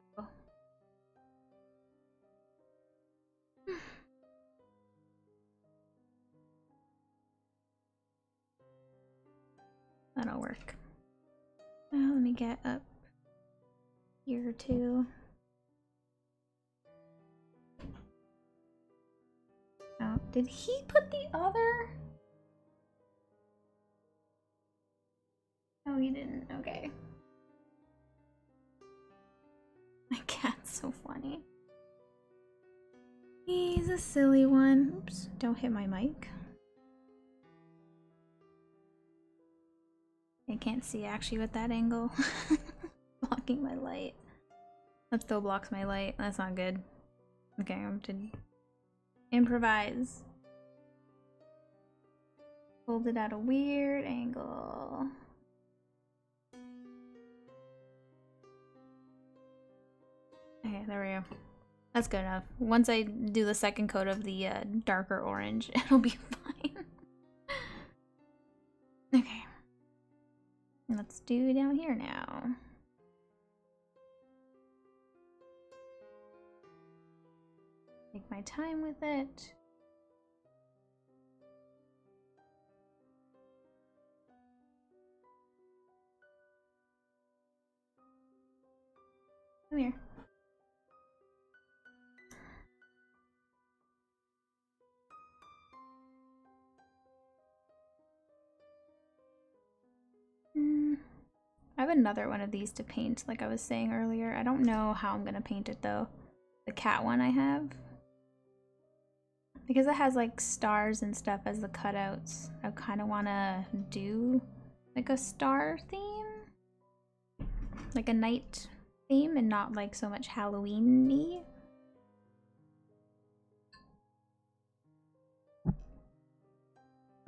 That'll work. Now let me get up here too. Oh, did he put the other? No, he didn't. Okay. My cat's so funny. He's a silly one. Oops, don't hit my mic. I can't see actually with that angle. Blocking my light. That still blocks my light. That's not good. Okay, I'm to improvise. Hold it at a weird angle. Okay, there we go. That's good enough. Once I do the second coat of the darker orange, it'll be fine. Okay. Let's do down here now. Take my time with it. Come here. I have another one of these to paint, like I was saying earlier. I don't know how I'm gonna paint it though. The cat one I have. because it has like stars and stuff as the cutouts, I kind of want to do like a star theme, like a night theme, and not like so much Halloween-y.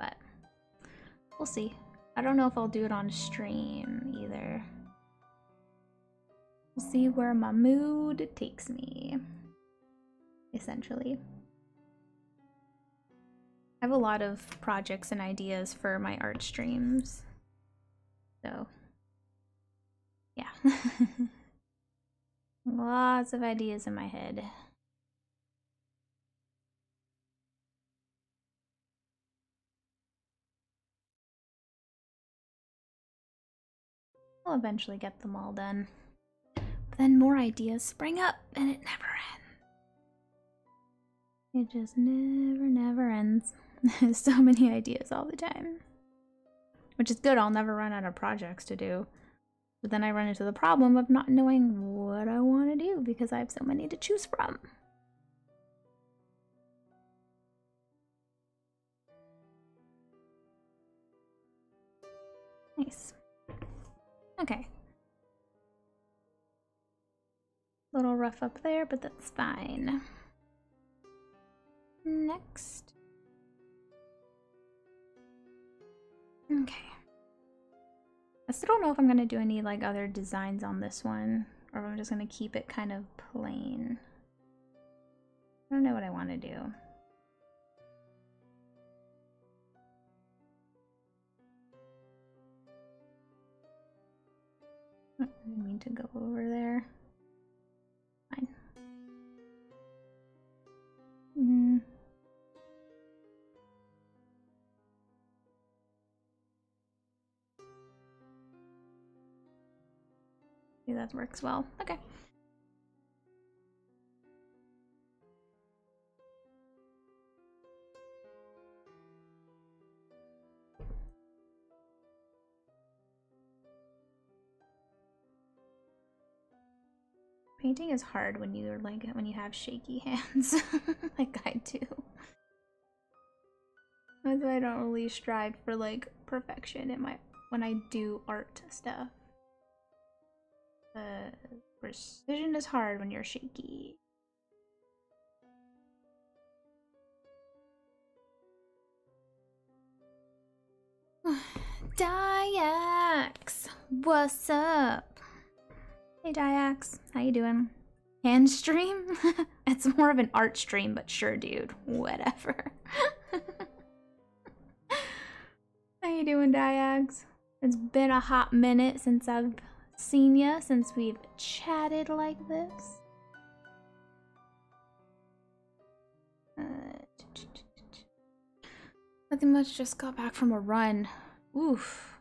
But we'll see. I don't know if I'll do it on stream either. We'll see where my mood takes me, essentially. I have a lot of projects and ideas for my art streams, so yeah. Lots of ideas in my head. I'll eventually get them all done. But then more ideas spring up and it never ends. It just never ends. So many ideas all the time. Which is good, I'll never run out of projects to do. But then I run into the problem of not knowing what I want to do because I have so many to choose from. Nice. Okay. A little rough up there, but that's fine. Next. Okay. I still don't know if I'm gonna do any like other designs on this one, or if I'm just gonna keep it kind of plain. I don't know what I want to do. I didn't mean to go over there. Fine. Mm-hmm. Maybe that works well. Okay. Painting is hard when you're like, when you have shaky hands, like I do. That's why I don't really strive for like perfection in my, when I do art stuff. Precision is hard when you're shaky. Diax, what's up? Hey Diax, how you doing? Hand stream? It's more of an art stream, but sure dude, whatever. How you doing Diax? It's been a hot minute since I've seen ya, since we've chatted like this. Nothing much, just got back from a run. Oof.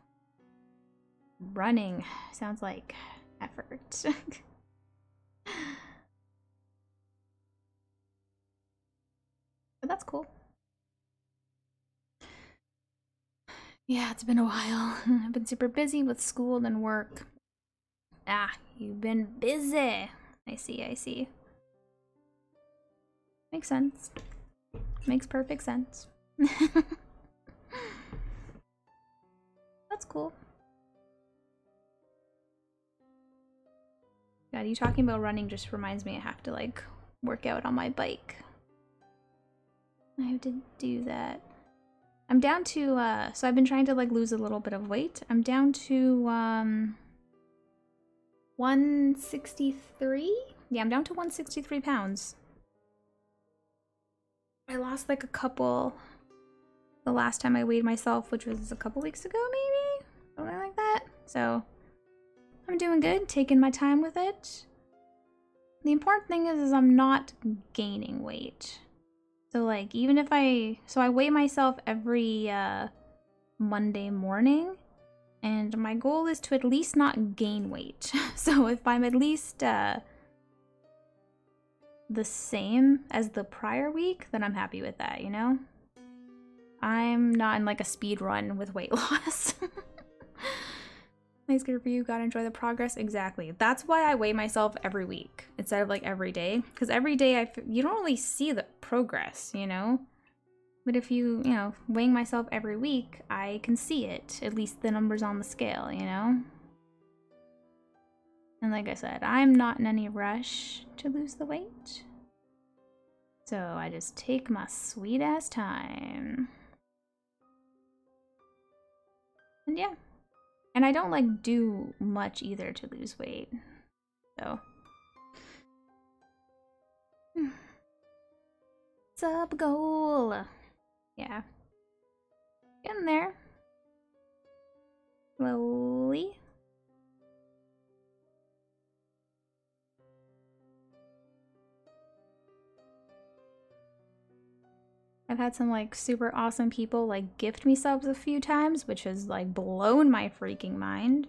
Running sounds like effort. But that's cool. Yeah, it's been a while. I've been super busy with school and work. Ah, you've been busy. I see, I see. Makes sense. Makes perfect sense. That's cool. God, you talking about running just reminds me I have to like work out on my bike. I have to do that. I'm down to, so I've been trying to like lose a little bit of weight. I'm down to, 163? Yeah, I'm down to 163 pounds. I lost like a couple the last time I weighed myself, which was a couple weeks ago maybe? Something like that. So I'm doing good, taking my time with it. The important thing is I'm not gaining weight. So like even if I weigh myself every Monday morning. And my goal is to at least not gain weight. So if I'm at least the same as the prior week, then I'm happy with that, you know? I'm not in like a speed run with weight loss. Nice, good for you, gotta enjoy the progress. Exactly. That's why I weigh myself every week instead of like every day. Because every day you don't really see the progress, you know? But if you know, weighing myself every week, I can see it. At least the numbers on the scale, you know? And like I said, I'm not in any rush to lose the weight. So I just take my sweet ass time. And yeah. And I don't like do much either to lose weight. So. Sub goal. Yeah. Getting there. Slowly. I've had some like super awesome people like gift me subs a few times, which has like blown my freaking mind.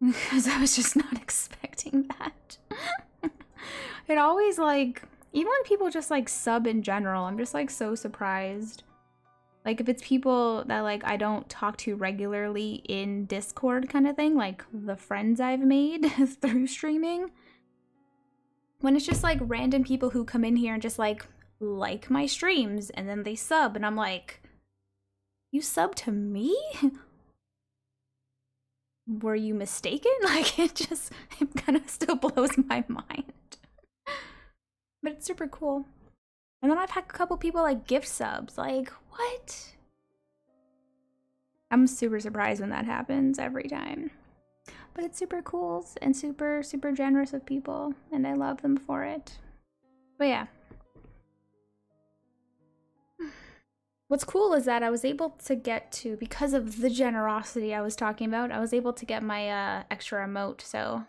Because I was just not expecting that. It always like, even when people just like sub in general, I'm just like so surprised. Like if it's people that like I don't talk to regularly in Discord kind of thing, like the friends I've made through streaming. When it's just like random people who come in here and just like my streams and then they sub and I'm like, you sub to me? Were you mistaken? Like it kind of still blows my mind. But it's super cool. And then I've had a couple people like gift subs, like what? I'm super surprised when that happens every time. But it's super cool and super, super generous of people and I love them for it. But yeah. What's cool is that I was able to get to, because of the generosity I was talking about, I was able to get my extra emote, so.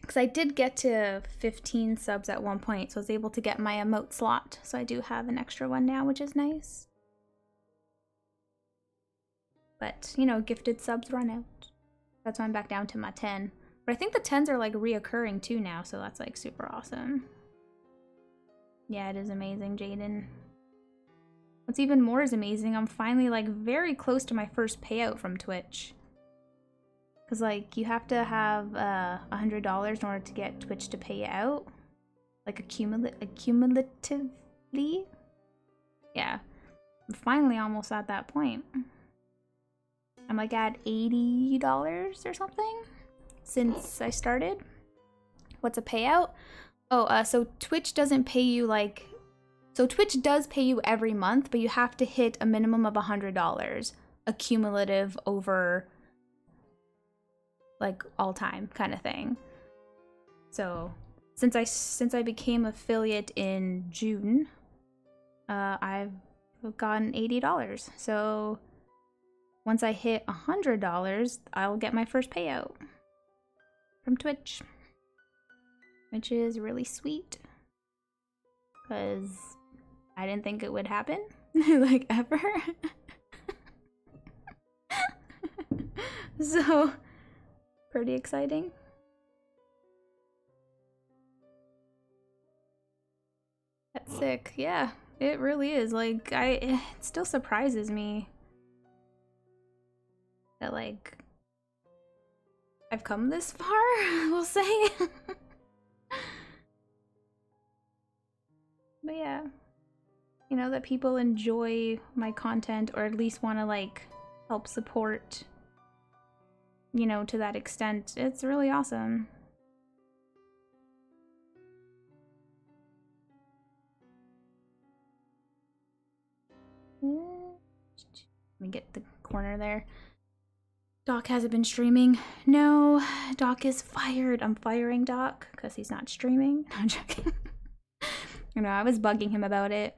Because I did get to 15 subs at one point, so I was able to get my emote slot. So I do have an extra one now, which is nice. But, you know, gifted subs run out. That's why I'm back down to my 10. But I think the 10s are like reoccurring too now, so that's like super awesome. Yeah, it is amazing, Jaden. What's even more is amazing, I'm finally like very close to my first payout from Twitch. Cause like you have to have $100 in order to get Twitch to pay you out. Like accumulatively. Yeah. I'm finally almost at that point. I'm like at $80 or something since I started. What's a payout? Oh, so Twitch doesn't pay you like, so Twitch does pay you every month, but you have to hit a minimum of $100 accumulative over like all time kind of thing. So since I became affiliate in June, I've gotten $80. So once I hit $100, I'll get my first payout from Twitch, which is really sweet because I didn't think it would happen, like ever. So, pretty exciting. That's sick, yeah, it really is. Like, it still surprises me that, like, I've come this far, we'll say. But yeah, you know, that people enjoy my content or at least want to like help support, you know, to that extent. It's really awesome. Let me get the corner there. Doc hasn't been streaming. No, Doc is fired. I'm firing Doc because he's not streaming. No, I'm joking. You know, I was bugging him about it.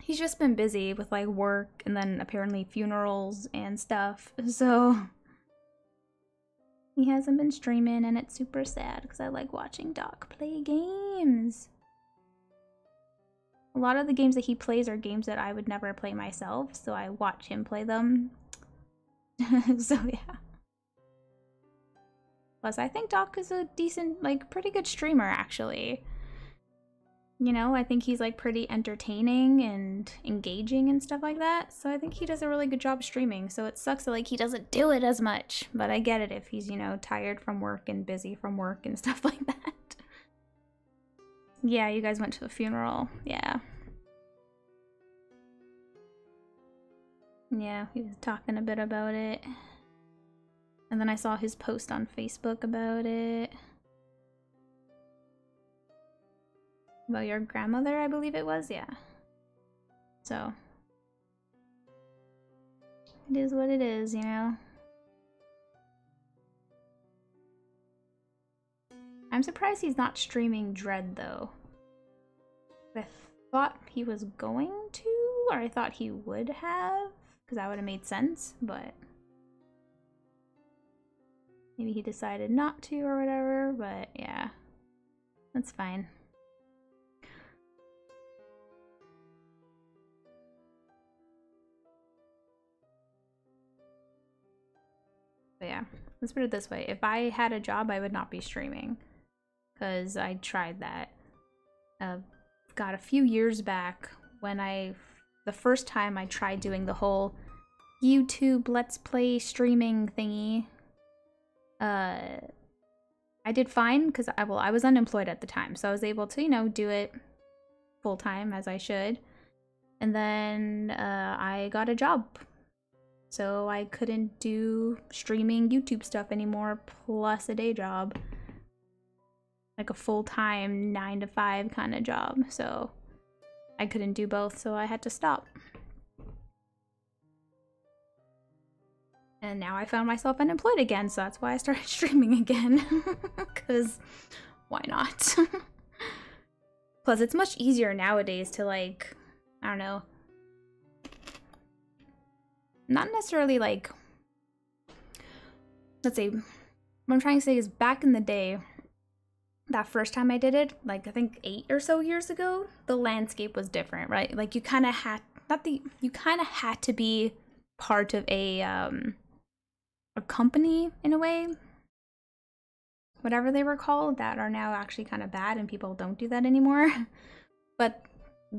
He's just been busy with like work and then apparently funerals and stuff. So he hasn't been streaming and it's super sad because I like watching Doc play games. A lot of the games that he plays are games that I would never play myself, so I watch him play them. So yeah. Plus I think Doc is a decent, like pretty good streamer actually. You know, I think he's like pretty entertaining and engaging and stuff like that. So I think he does a really good job streaming. So it sucks that like he doesn't do it as much. But I get it if he's, you know, tired from work and busy from work and stuff like that. Yeah, you guys went to a funeral. Yeah. Yeah, he was talking a bit about it. And then I saw his post on Facebook about it. About your grandmother, I believe it was, yeah. So. It is what it is, you know? I'm surprised he's not streaming Dread, though. I thought he was going to, or I thought he would have, because that would have made sense, but... Maybe he decided not to or whatever, but yeah. That's fine. But yeah, let's put it this way. If I had a job, I would not be streaming. Because I tried that. God, a few years back when the first time I tried doing the whole YouTube Let's Play streaming thingy. I did fine because I was unemployed at the time, so I was able to, you know, do it full time as I should. And then I got a job, so I couldn't do streaming YouTube stuff anymore, plus a day job, like a full time 9-to-5 kind of job. So I couldn't do both, so I had to stop. And now I found myself unemployed again, so that's why I started streaming again. Because why not? Plus, it's much easier nowadays to, like, I don't know. Not necessarily, like, let's say, what I'm trying to say is back in the day, that first time I did it, like, I think 8 or so years ago, the landscape was different, right? Like, you kind of had, you kind of had to be part of a company in a way, whatever they were called, that are now actually kind of bad and people don't do that anymore. But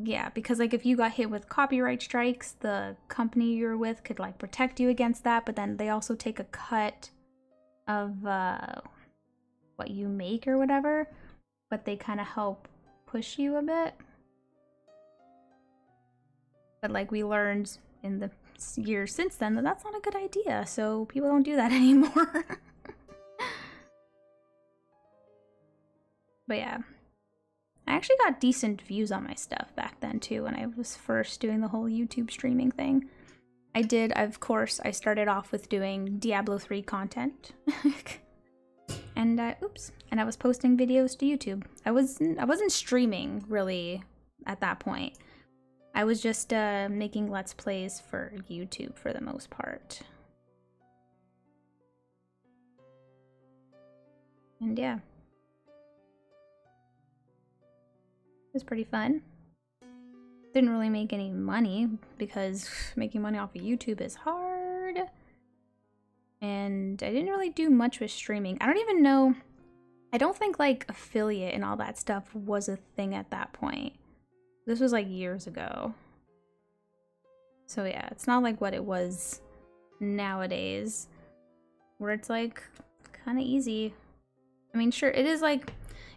yeah, because like if you got hit with copyright strikes, the company you're with could like protect you against that, but then they also take a cut of what you make or whatever, but they kind of help push you a bit. But like we learned in the years since then that that's not a good idea, so people don't do that anymore. But yeah, I actually got decent views on my stuff back then too, when I was first doing the whole YouTube streaming thing. I did, of course, I started off with doing Diablo 3 content. And oops, and I was posting videos to YouTube. I wasn't streaming really at that point. I was just making Let's Plays for YouTube for the most part. And yeah. It was pretty fun. Didn't really make any money because making money off of YouTube is hard. And I didn't really do much with streaming. I don't even know. I don't think like affiliate and all that stuff was a thing at that point. This was like years ago. So yeah, it's not like what it was nowadays, where it's like kind of easy. I mean, sure, it is like,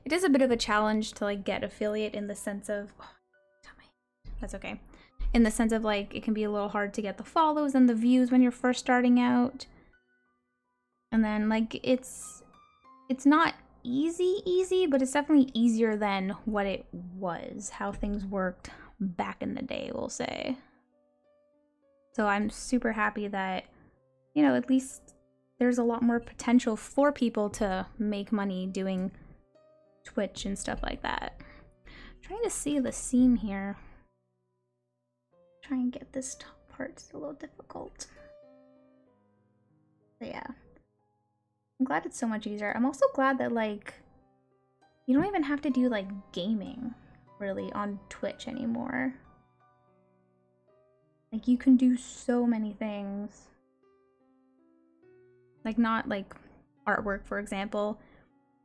it is a bit of a challenge to like get affiliate in the sense of, oh, that's okay. In the sense of like, it can be a little hard to get the follows and the views when you're first starting out. And then like, it's not easy, but it's definitely easier than what it was, how things worked back in the day, we'll say. So I'm super happy that, you know, at least there's a lot more potential for people to make money doing Twitch and stuff like that. I'm trying to see the seam here. Try and get this top part, it's a little difficult. But yeah. I'm glad it's so much easier. I'm also glad that, like, you don't even have to do, like, gaming, really, on Twitch anymore. Like, you can do so many things. Like, not, like, artwork, for example.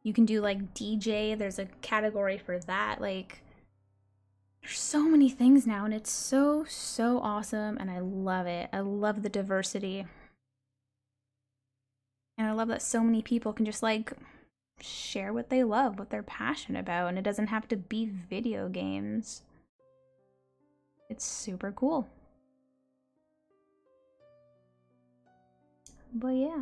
You can do, like, DJ. There's a category for that. Like, there's so many things now, and it's so, so awesome, and I love it. I love the diversity. And I love that so many people can just, like, share what they love, what they're passionate about, and it doesn't have to be video games. It's super cool. But yeah.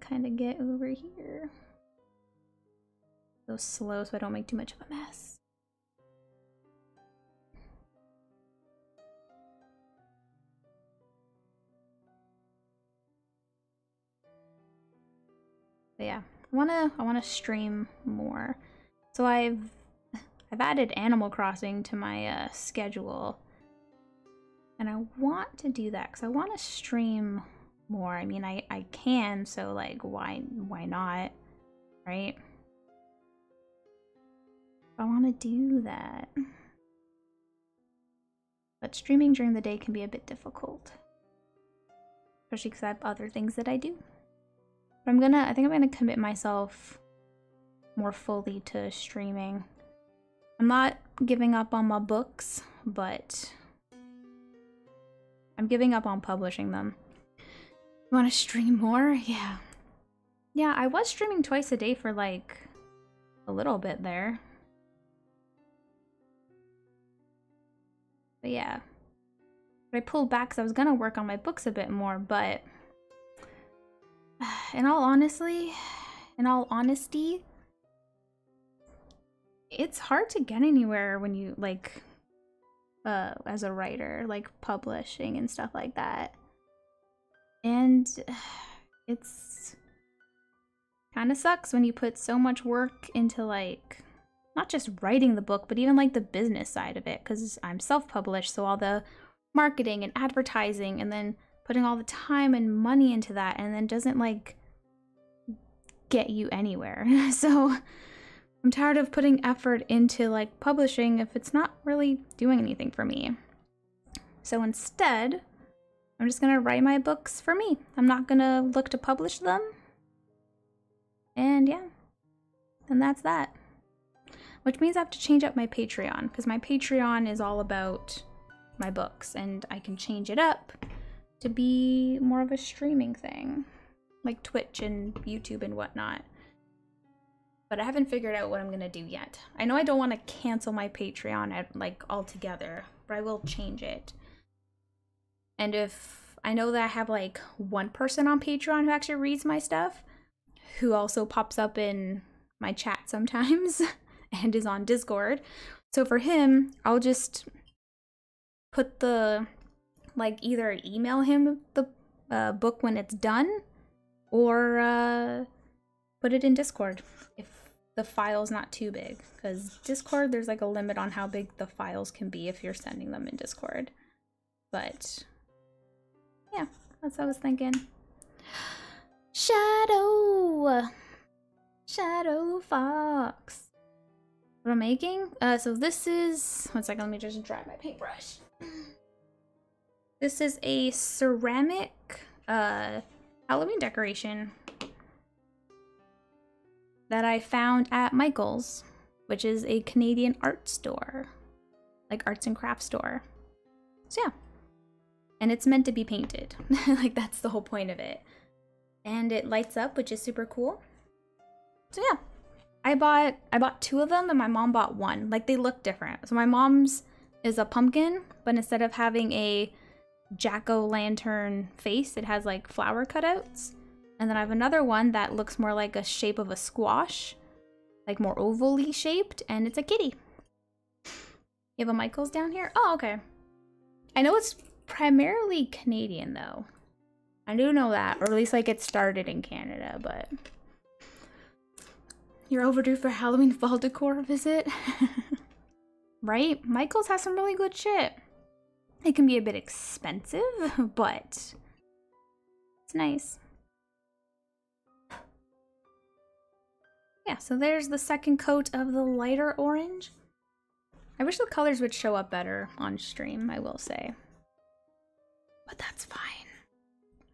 Kind of get over here. Go slow so I don't make too much of a mess. But yeah, I wanna stream more. So I've added Animal Crossing to my schedule, and I want to do that because I want to stream more. I mean, I can, so like why not, right? I want to do that, but streaming during the day can be a bit difficult, especially because I have other things that I do. But I think I'm gonna commit myself more fully to streaming. I'm not giving up on my books, but I'm giving up on publishing them. You want to stream more? Yeah. Yeah, I was streaming twice a day for like a little bit there. But yeah. But I pulled back because I was going to work on my books a bit more, but in all honesty, it's hard to get anywhere when you, like, as a writer, like publishing and stuff like that. And it's kind of sucks when you put so much work into, like, not just writing the book, but even like the business side of it, because I'm self-published, so all the marketing and advertising and then putting all the time and money into that, and then doesn't like get you anywhere. So I'm tired of putting effort into like publishing if it's not really doing anything for me. So instead, I'm just gonna write my books for me. I'm not gonna look to publish them. And yeah, and that's that. Which means I have to change up my Patreon, because my Patreon is all about my books, and I can change it up to be more of a streaming thing, like Twitch and YouTube and whatnot. But I haven't figured out what I'm gonna do yet. I know I don't want to cancel my Patreon like altogether, but I will change it. And if I know that I have like one person on Patreon who actually reads my stuff, who also pops up in my chat sometimes and is on Discord, so for him, I'll just put the, like, either email him the book when it's done, or put it in Discord if the file's not too big. Because Discord, there's like a limit on how big the files can be if you're sending them in Discord. But yeah, that's what I was thinking. Shadow Fox. What I'm making? So this is, one second, let me just dry my paintbrush. This is a ceramic Halloween decoration that I found at Michaels, which is a Canadian art store, like arts and crafts store. So yeah, and it's meant to be painted. Like, that's the whole point of it. And it lights up, which is super cool. So yeah, I bought two of them and my mom bought one. Like, they look different. So my mom's is a pumpkin, but instead of having a jack-o'-lantern face, it has like flower cutouts. And then I have another one that looks more like a shape of a squash, like more ovally shaped, and it's a kitty. You have a Michaels down here? Oh, okay. I know it's primarily Canadian though. I do know that, or at least like it started in Canada, but... You're overdue for a Halloween fall decor visit. Right? Michaels has some really good shit. It can be a bit expensive, but it's nice. Yeah, so there's the second coat of the lighter orange. I wish the colors would show up better on stream, I will say. But that's fine.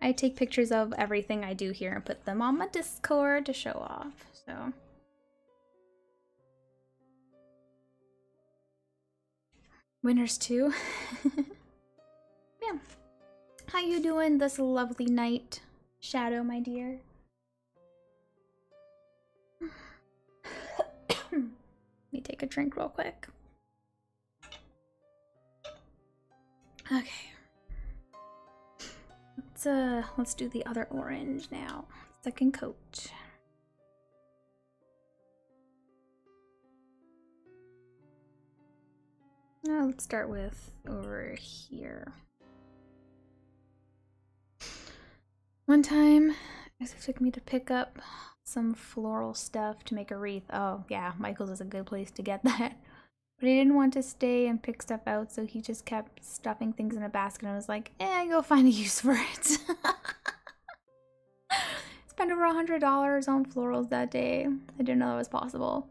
I take pictures of everything I do here and put them on my Discord to show off, so. Winners too. Yeah. How you doing this lovely night, Shadow, my dear? Let me take a drink real quick. Okay. let's do the other orange now. Second coat. Now let's start with over here. One time it took me to pick up some floral stuff to make a wreath. Oh yeah, Michaels is a good place to get that. But he didn't want to stay and pick stuff out, so he just kept stuffing things in a basket, and I was like, eh, go find a use for it. Spent over $100 on florals that day. I didn't know that was possible.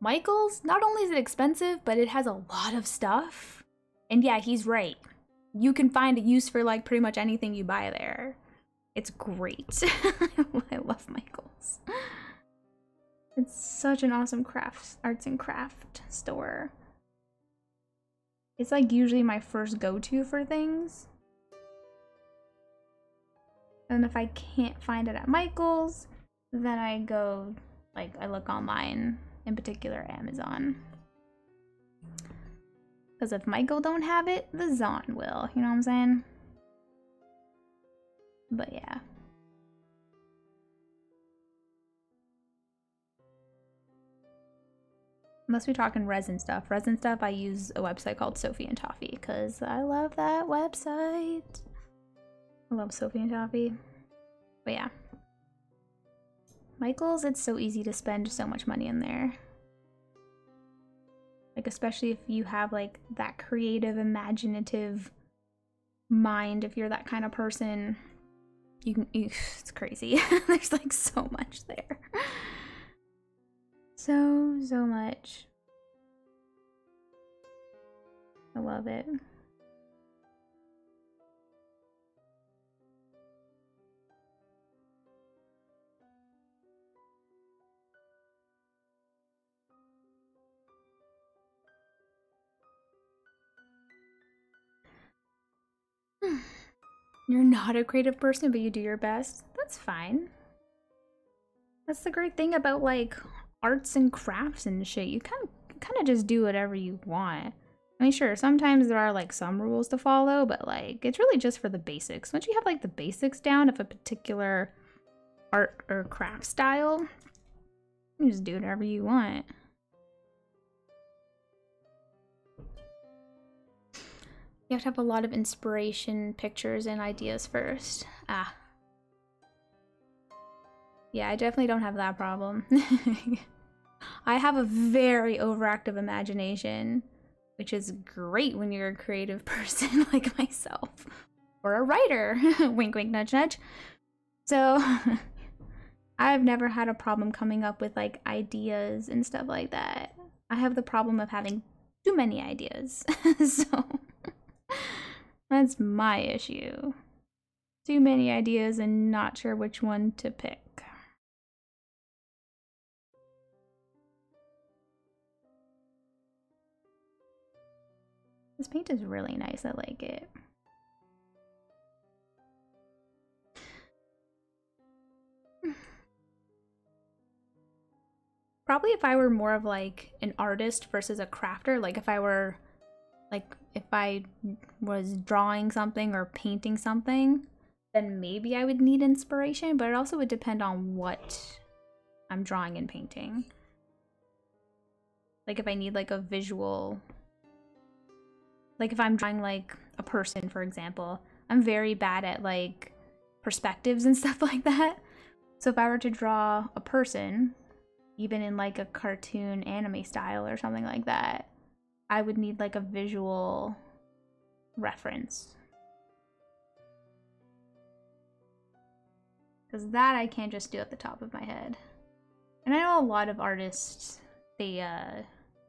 Michaels, not only is it expensive, but it has a lot of stuff. And yeah, he's right. You can find a use for like pretty much anything you buy there. It's great. I love Michaels. It's such an awesome crafts, arts and craft store. It's like usually my first go-to for things. And if I can't find it at Michaels, then I go, like, I look online, in particular Amazon. Because if Michael don't have it, the Zon will, you know what I'm saying? But yeah. Unless we're talking resin stuff. Resin stuff, I use a website called Sophie and Toffee because I love that website. I love Sophie and Toffee. But yeah. Michaels, it's so easy to spend so much money in there. Like, especially if you have, like, that creative, imaginative mind, if you're that kind of person, you can, it's crazy. There's, like, so much there. So much. I love it. You're not a creative person, but you do your best. That's fine. That's the great thing about, like, arts and crafts and shit. You kind of just do whatever you want. I mean, sure, sometimes there are, like, some rules to follow, but, like, it's really just for the basics. Once you have, like, the basics down of a particular art or craft style, you just do whatever you want. You have to have a lot of inspiration, pictures, and ideas first. Ah. Yeah, I definitely don't have that problem. I have a very overactive imagination, which is great when you're a creative person like myself. Or a writer. Wink, wink, nudge, nudge. So, I've never had a problem coming up with, like, ideas and stuff like that. I have the problem of having too many ideas. So... that's my issue. Too many ideas and not sure which one to pick. This paint is really nice. I like it. Probably if I were more of like an artist versus a crafter, like if I were like, if I was drawing something or painting something, then maybe I would need inspiration, but it also would depend on what I'm drawing and painting. Like, if I need, like, a visual... like, if I'm drawing, like, a person, for example, I'm very bad at, like, perspectives and stuff like that. So if I were to draw a person, even in, like, a cartoon anime style or something like that, I would need, like, a visual reference. Because that I can't just do at the top of my head. And I know a lot of artists, they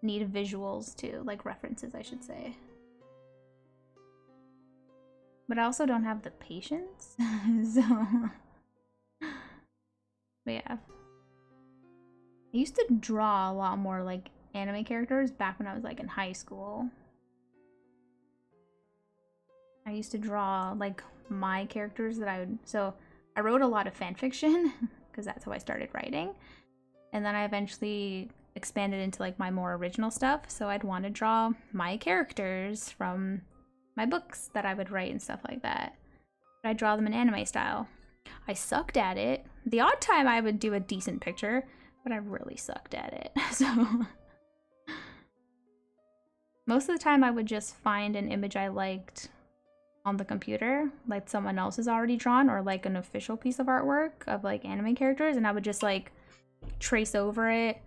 need visuals too, like references, I should say. But I also don't have the patience, so... but yeah. I used to draw a lot more, like, anime characters back when I was like in high school. I used to draw like my characters that I would, so I wrote a lot of fan fiction because that's how I started writing, and then I eventually expanded into like my more original stuff, so I'd want to draw my characters from my books that I would write and stuff like that. I draw them in anime style. I sucked at it. The odd time I would do a decent picture, but I really sucked at it. So most of the time I would just find an image I liked on the computer, like someone else has already drawn, or like an official piece of artwork of like anime characters, and I would just like trace over it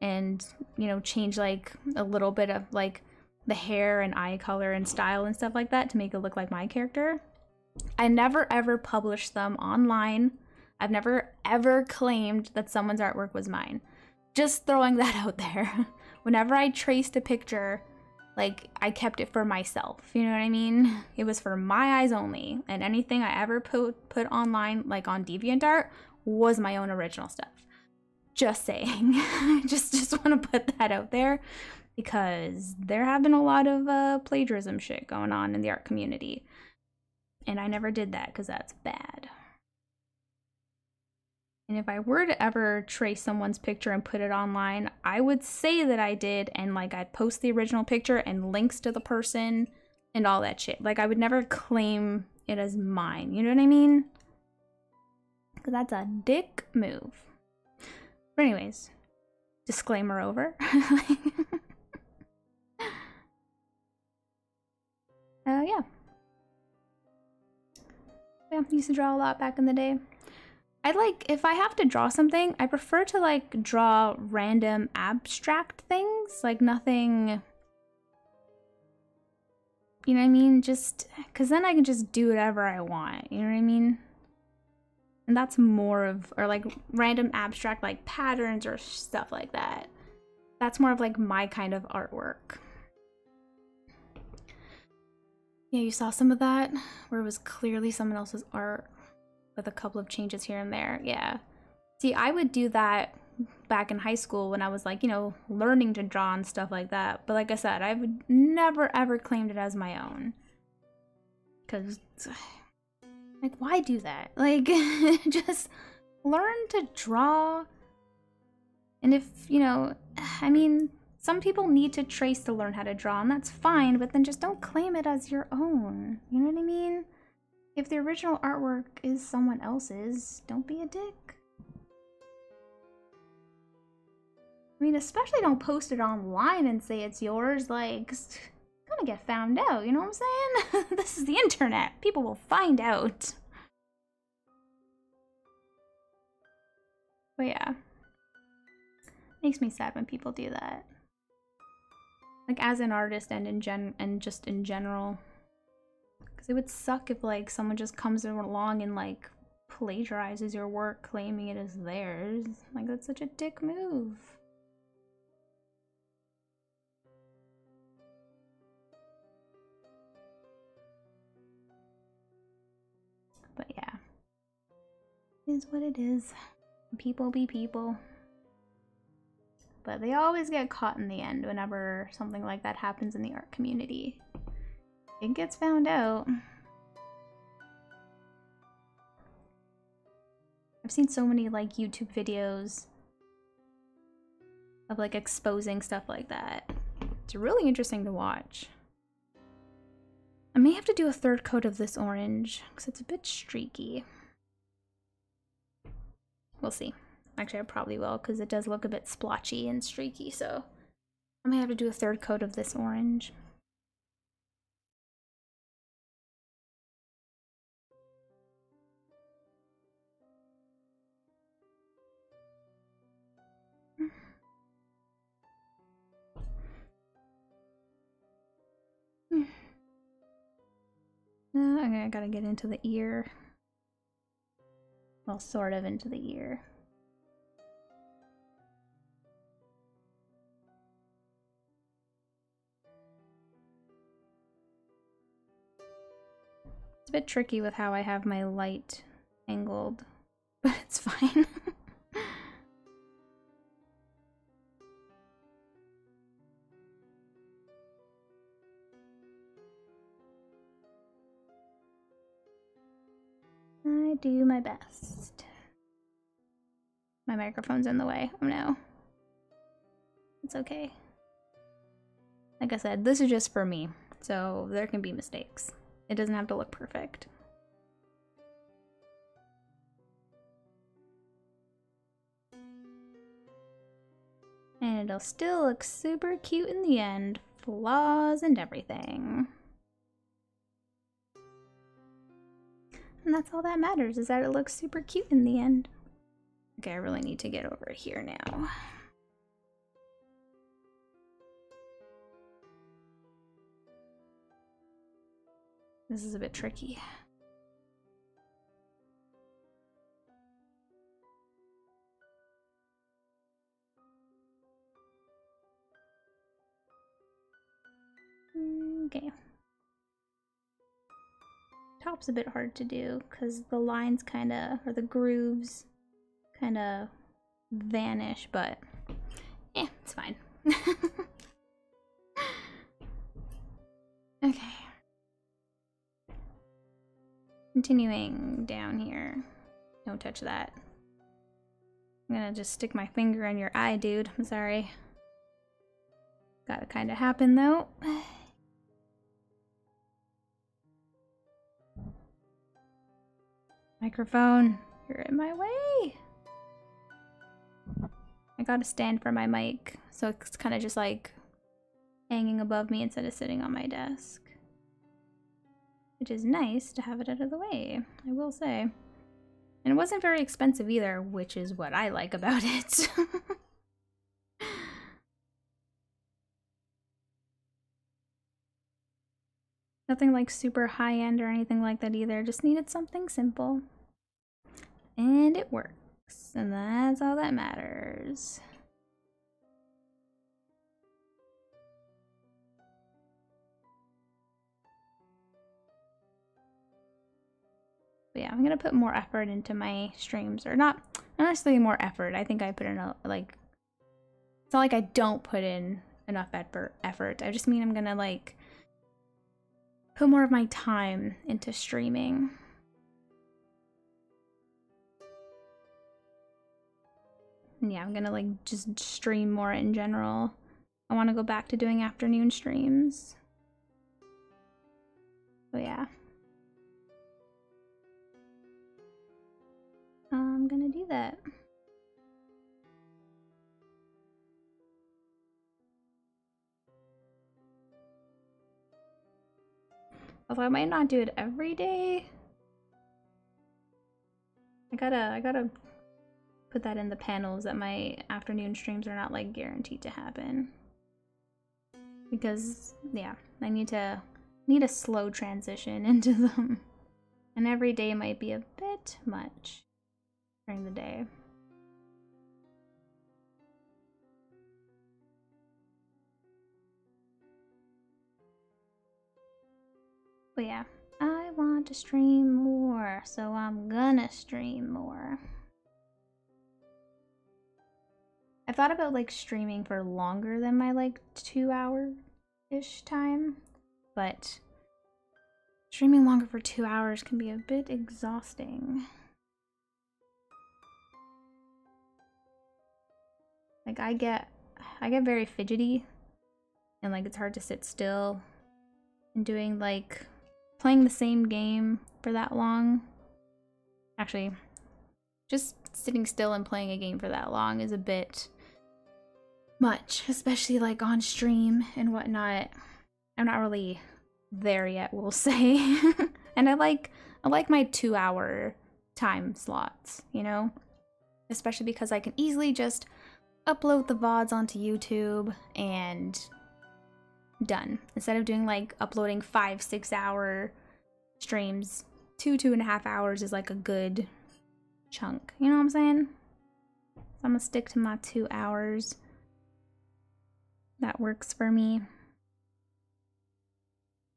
and, you know, change like a little bit of like the hair and eye color and style and stuff like that to make it look like my character. I never ever published them online. I've never ever claimed that someone's artwork was mine. Just throwing that out there. Whenever I traced a picture, like, I kept it for myself, you know what I mean? It was for my eyes only, and anything I ever put online, like on DeviantArt, was my own original stuff. Just saying. I just want to put that out there, because there have been a lot of plagiarism shit going on in the art community. And I never did that, because that's bad. And if I were to ever trace someone's picture and put it online, I would say that I did, and like I'd post the original picture and links to the person and all that shit. Like, I would never claim it as mine, you know what I mean? Because that's a dick move. But anyways, disclaimer over. Yeah, I used to draw a lot back in the day. I like, if I have to draw something, I prefer to like draw random abstract things, like nothing, you know what I mean? Just, cause then I can just do whatever I want, you know what I mean? And that's more of, or like random abstract like patterns or stuff like that. That's more of like my kind of artwork. Yeah, you saw some of that where it was clearly someone else's art, with a couple of changes here and there. Yeah. See, I would do that back in high school when I was like, you know, learning to draw and stuff like that. But like I said, I would never ever claimed it as my own. Cause like, why do that? Like, just learn to draw. And if, you know, I mean, some people need to trace to learn how to draw, and that's fine, but then just don't claim it as your own. You know what I mean? If the original artwork is someone else's, don't be a dick. I mean, especially don't post it online and say it's yours, like, it's gonna get found out, you know what I'm saying? This is the internet, people will find out. But yeah, makes me sad when people do that. Like, as an artist and just in general. It would suck if like someone just comes along and like plagiarizes your work, claiming it as theirs. Like, that's such a dick move. But yeah, it is what it is. People be people. But they always get caught in the end whenever something like that happens in the art community. It gets found out. I've seen so many like YouTube videos of like exposing stuff like that. It's really interesting to watch. I may have to do a third coat of this orange because it's a bit streaky. We'll see. Actually, I probably will because it does look a bit splotchy and streaky, so I may have to do a third coat of this orange. Okay, I gotta get into the ear. Well, sort of into the ear. It's a bit tricky with how I have my light angled, but it's fine. I do my best. My microphone's in the way. Oh no. It's okay. Like I said, this is just for me, so there can be mistakes. It doesn't have to look perfect. And it'll still look super cute in the end. Flaws and everything. And that's all that matters, is that it looks super cute in the end. Okay, I really need to get over here now. This is a bit tricky. Okay. Top's a bit hard to do because the lines kind of, or the grooves kind of vanish, but eh, it's fine. Okay. Continuing down here. Don't touch that. I'm gonna just stick my finger in your eye, dude. I'm sorry. Gotta kind of happen though. Microphone, you're in my way. I gotta stand for my mic, so it's kind of just like hanging above me instead of sitting on my desk. Which is nice to have it out of the way, I will say. And it wasn't very expensive either, which is what I like about it. Nothing like super high-end or anything like that either, just needed something simple. And it works, and that's all that matters. But yeah, I'm gonna put more effort into my streams, or not necessarily more effort, I think I put in a, like, it's not like I don't put in enough effort, I just mean I'm gonna, like, put more of my time into streaming. And yeah, I'm gonna like just stream more in general. I wanna go back to doing afternoon streams. So yeah. I'm gonna do that. Although I might not do it every day. I gotta put that in the panels that my afternoon streams are not like guaranteed to happen. Because yeah, I need a slow transition into them. And every day might be a bit much during the day. But yeah, I want to stream more, so I'm gonna stream more. I thought about like streaming for longer than my like 2-hour-ish time, but streaming longer for 2 hours can be a bit exhausting. Like I get very fidgety and like it's hard to sit still and doing like playing the same game for that long. Actually, just sitting still and playing a game for that long is a bit much, especially like on stream and whatnot. I'm not really there yet, we'll say. And I like my 2-hour time slots, you know? Especially because I can easily just upload the VODs onto YouTube and done. Instead of doing like uploading 5-6 hour streams, 2-2.5 hours is like a good chunk, you know what I'm saying? So I'm gonna stick to my 2 hours. That works for me.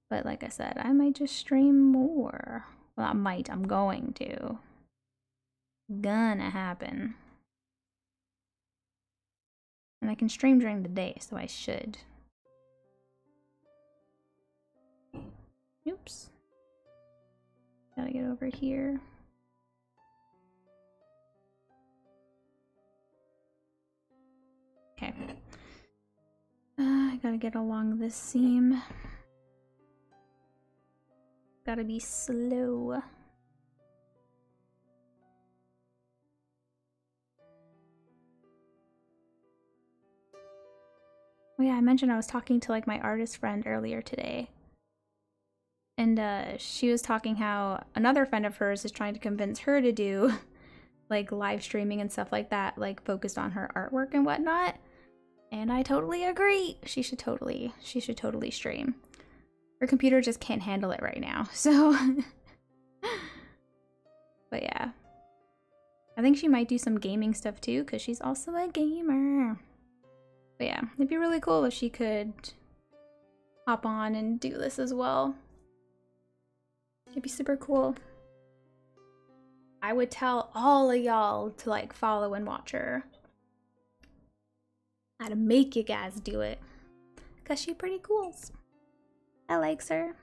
But like I said, I might just stream more. Well, I might, I'm going to. Gonna happen. And I can stream during the day, so I should. Oops. Gotta get over here. Okay. I gotta get along this seam. Gotta be slow. yeah, I mentioned I was talking to like my artist friend earlier today. And she was talking how another friend of hers is trying to convince her to do like live streaming and stuff like that, like focused on her artwork and whatnot. And I totally agree. She should totally stream. Her computer just can't handle it right now, so. But yeah. I think she might do some gaming stuff too, because she's also a gamer. But yeah, it'd be really cool if she could hop on and do this as well. It'd be super cool. I would tell all of y'all to like follow and watch her. I'd make you guys do it, because she pretty cool. I likes her.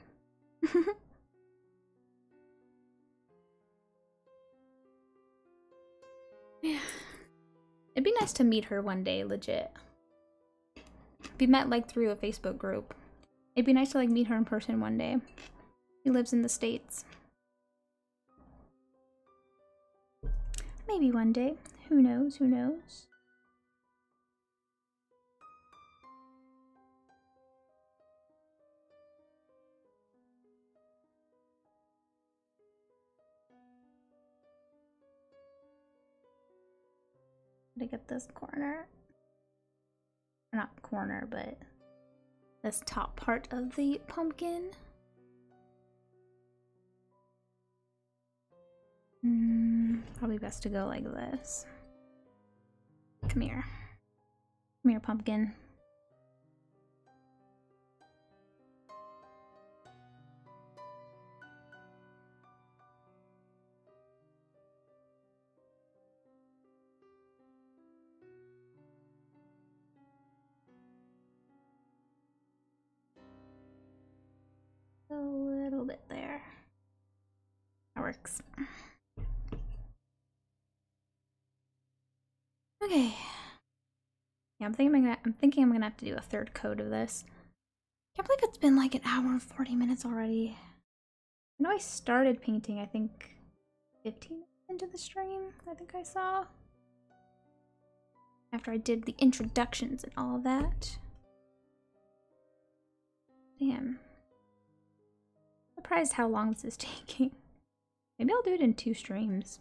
Yeah. It'd be nice to meet her one day, legit. We met like through a Facebook group. It'd be nice to like meet her in person one day. She lives in the States. Maybe one day. Who knows? Who knows? To get this corner, not corner, but this top part of the pumpkin. Probably best to go like this. Come here. Come here, pumpkin. A little bit there. That works. Okay. Yeah, I'm thinking I'm gonna have to do a third coat of this. Can't believe it's been like an hour and 40 minutes already. I know I started painting, I think 15 minutes into the stream, I think I saw. After I did the introductions and all that. Damn. Surprised how long this is taking. Maybe I'll do it in 2 streams.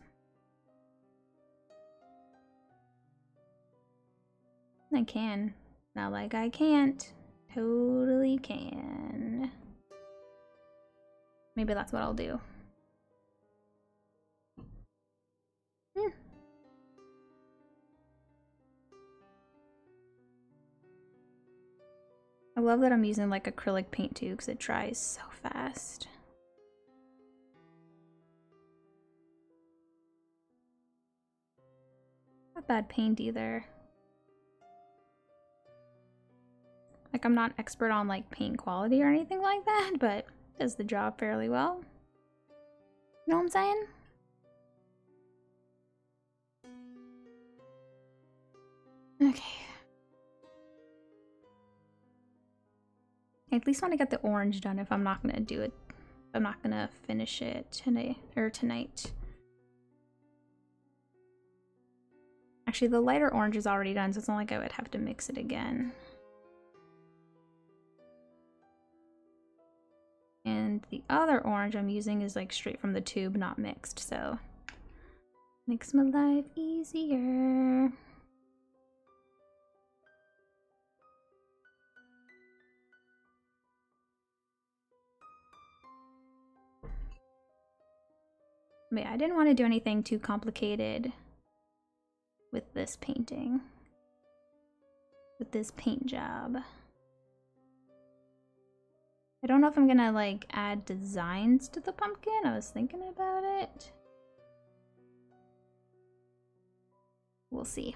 I can. Not like I can't. Totally can. Maybe that's what I'll do. I love that I'm using like acrylic paint too, because it dries so fast. Not bad paint either. Like I'm not expert on like paint quality or anything like that, but it does the job fairly well. You know what I'm saying? Okay. I at least want to get the orange done if I'm not gonna do it. I'm not gonna finish it today or tonight. Actually, the lighter orange is already done, so it's not like I would have to mix it again. And the other orange I'm using is like straight from the tube, not mixed, so makes my life easier. But yeah, I didn't want to do anything too complicated with this painting, with this paint job. I don't know if I'm gonna like add designs to the pumpkin. I was thinking about it. We'll see.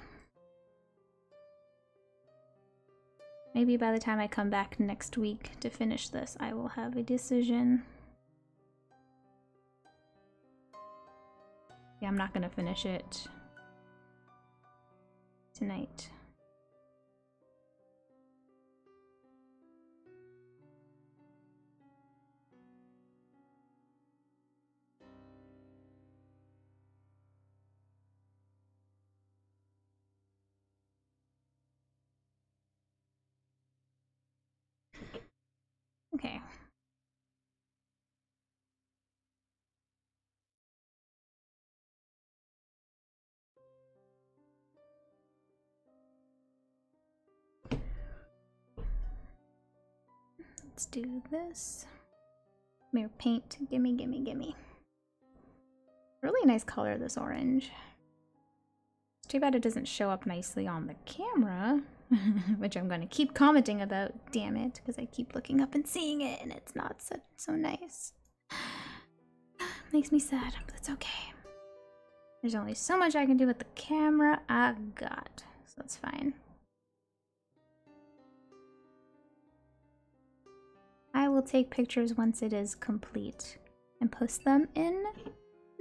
Maybe by the time I come back next week to finish this, I will have a decision. Yeah, I'm not gonna finish it tonight. Okay. Let's do this. Mirror paint. Gimme, gimme, gimme. Really nice color, this orange. It's too bad it doesn't show up nicely on the camera, which I'm going to keep commenting about, damn it, because I keep looking up and seeing it and it's not so nice. Makes me sad, but it's okay. There's only so much I can do with the camera I got, so that's fine. I will take pictures once it is complete and post them in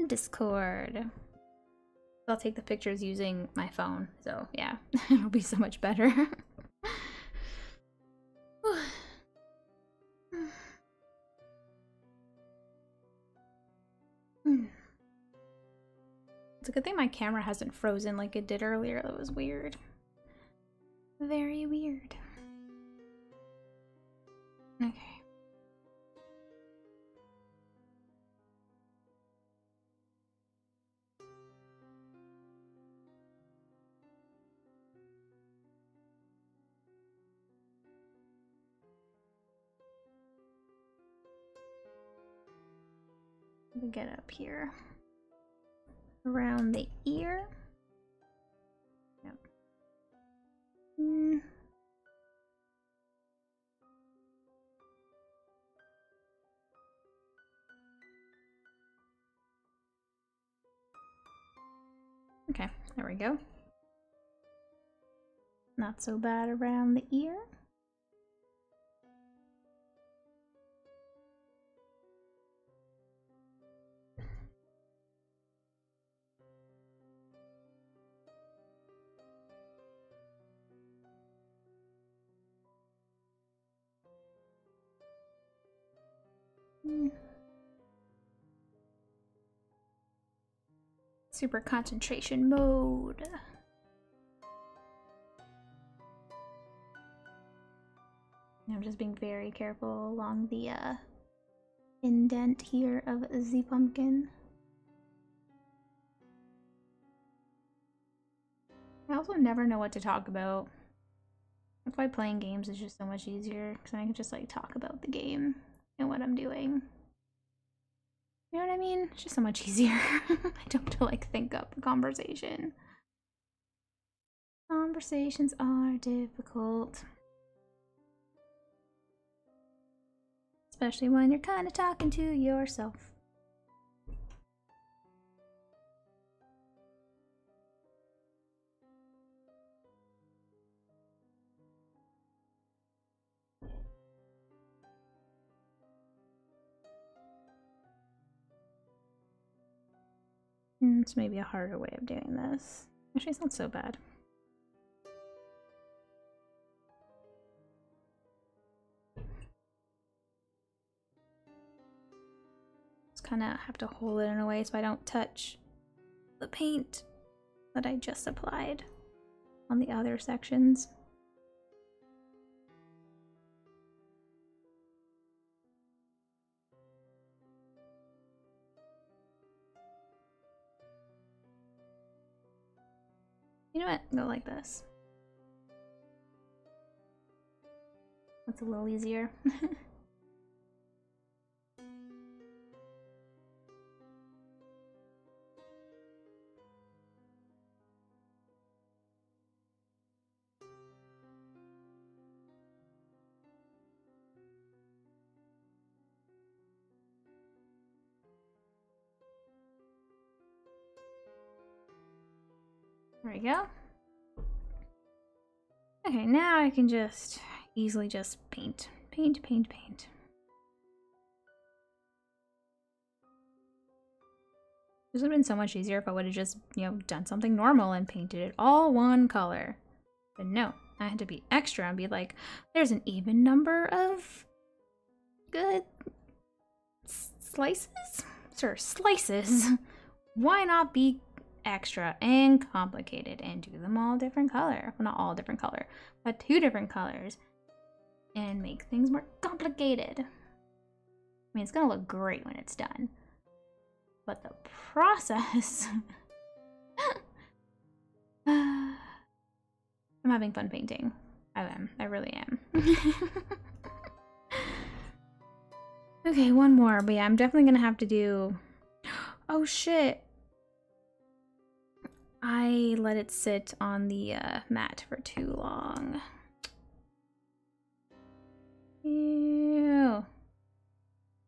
Discord. I'll take the pictures using my phone, so yeah, it'll be so much better. It's a good thing my camera hasn't frozen like it did earlier. That was weird. Very weird. Okay. We get up here around the ear. Yep. Okay, there we go. Not so bad around the ear. Super concentration mode. I'm just being very careful along the indent here of the pumpkin. I also never know what to talk about. That's why playing games is just so much easier, because I can just like talk about the game and what I'm doing. You know what I mean? It's just so much easier. I don't have to like think up a conversation. Conversations are difficult. Especially when you're kind of talking to yourself. It's maybe a harder way of doing this. Actually, it's not so bad. Just kind of have to hold it in a way so I don't touch the paint that I just applied on the other sections. You know what? Go like this. That's a little easier. There we go. Okay, now I can just easily just paint. Paint, paint, paint. This would have been so much easier if I would have just, you know, done something normal and painted it all one color. But no, I had to be extra and be like, there's an even number of good slices? Sure, slices. Why not be extra and complicated and do them all different color? Well, not all different color, but two different colors. and make things more complicated. I mean, it's gonna look great when it's done, but the process... I'm having fun painting. I am. I really am. Okay, one more, but yeah, I'm definitely gonna have to do... Oh shit! I let it sit on the mat for too long. Ew.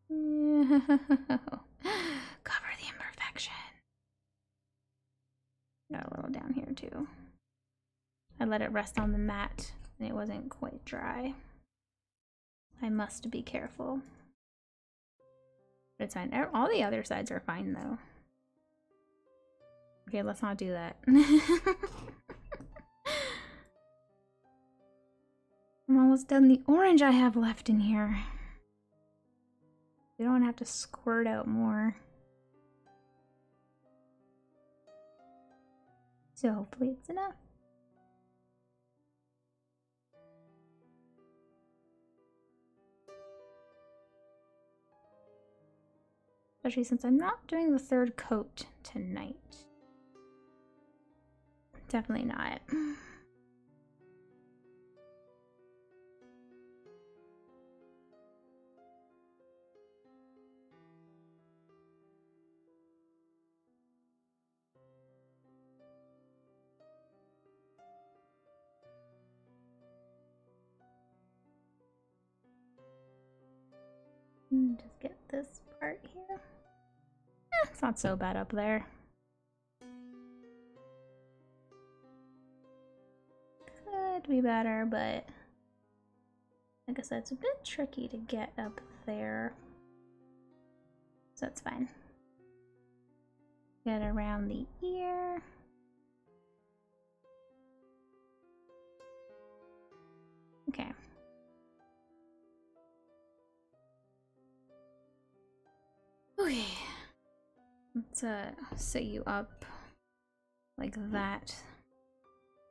No. Cover the imperfection. Got a little down here too. I let it rest on the mat and it wasn't quite dry. I must be careful. But it's fine. All the other sides are fine though. Okay, let's not do that. I'm almost done the orange I have left in here. You don't have to squirt out more. So hopefully it's enough. Especially since I'm not doing the third coat tonight. Definitely not. Just get this part here. Eh, it's not so bad up there. Could be better, but I guess that's a bit tricky to get up there. So that's fine. Get around the ear. Okay. Okay, let's set you up like that.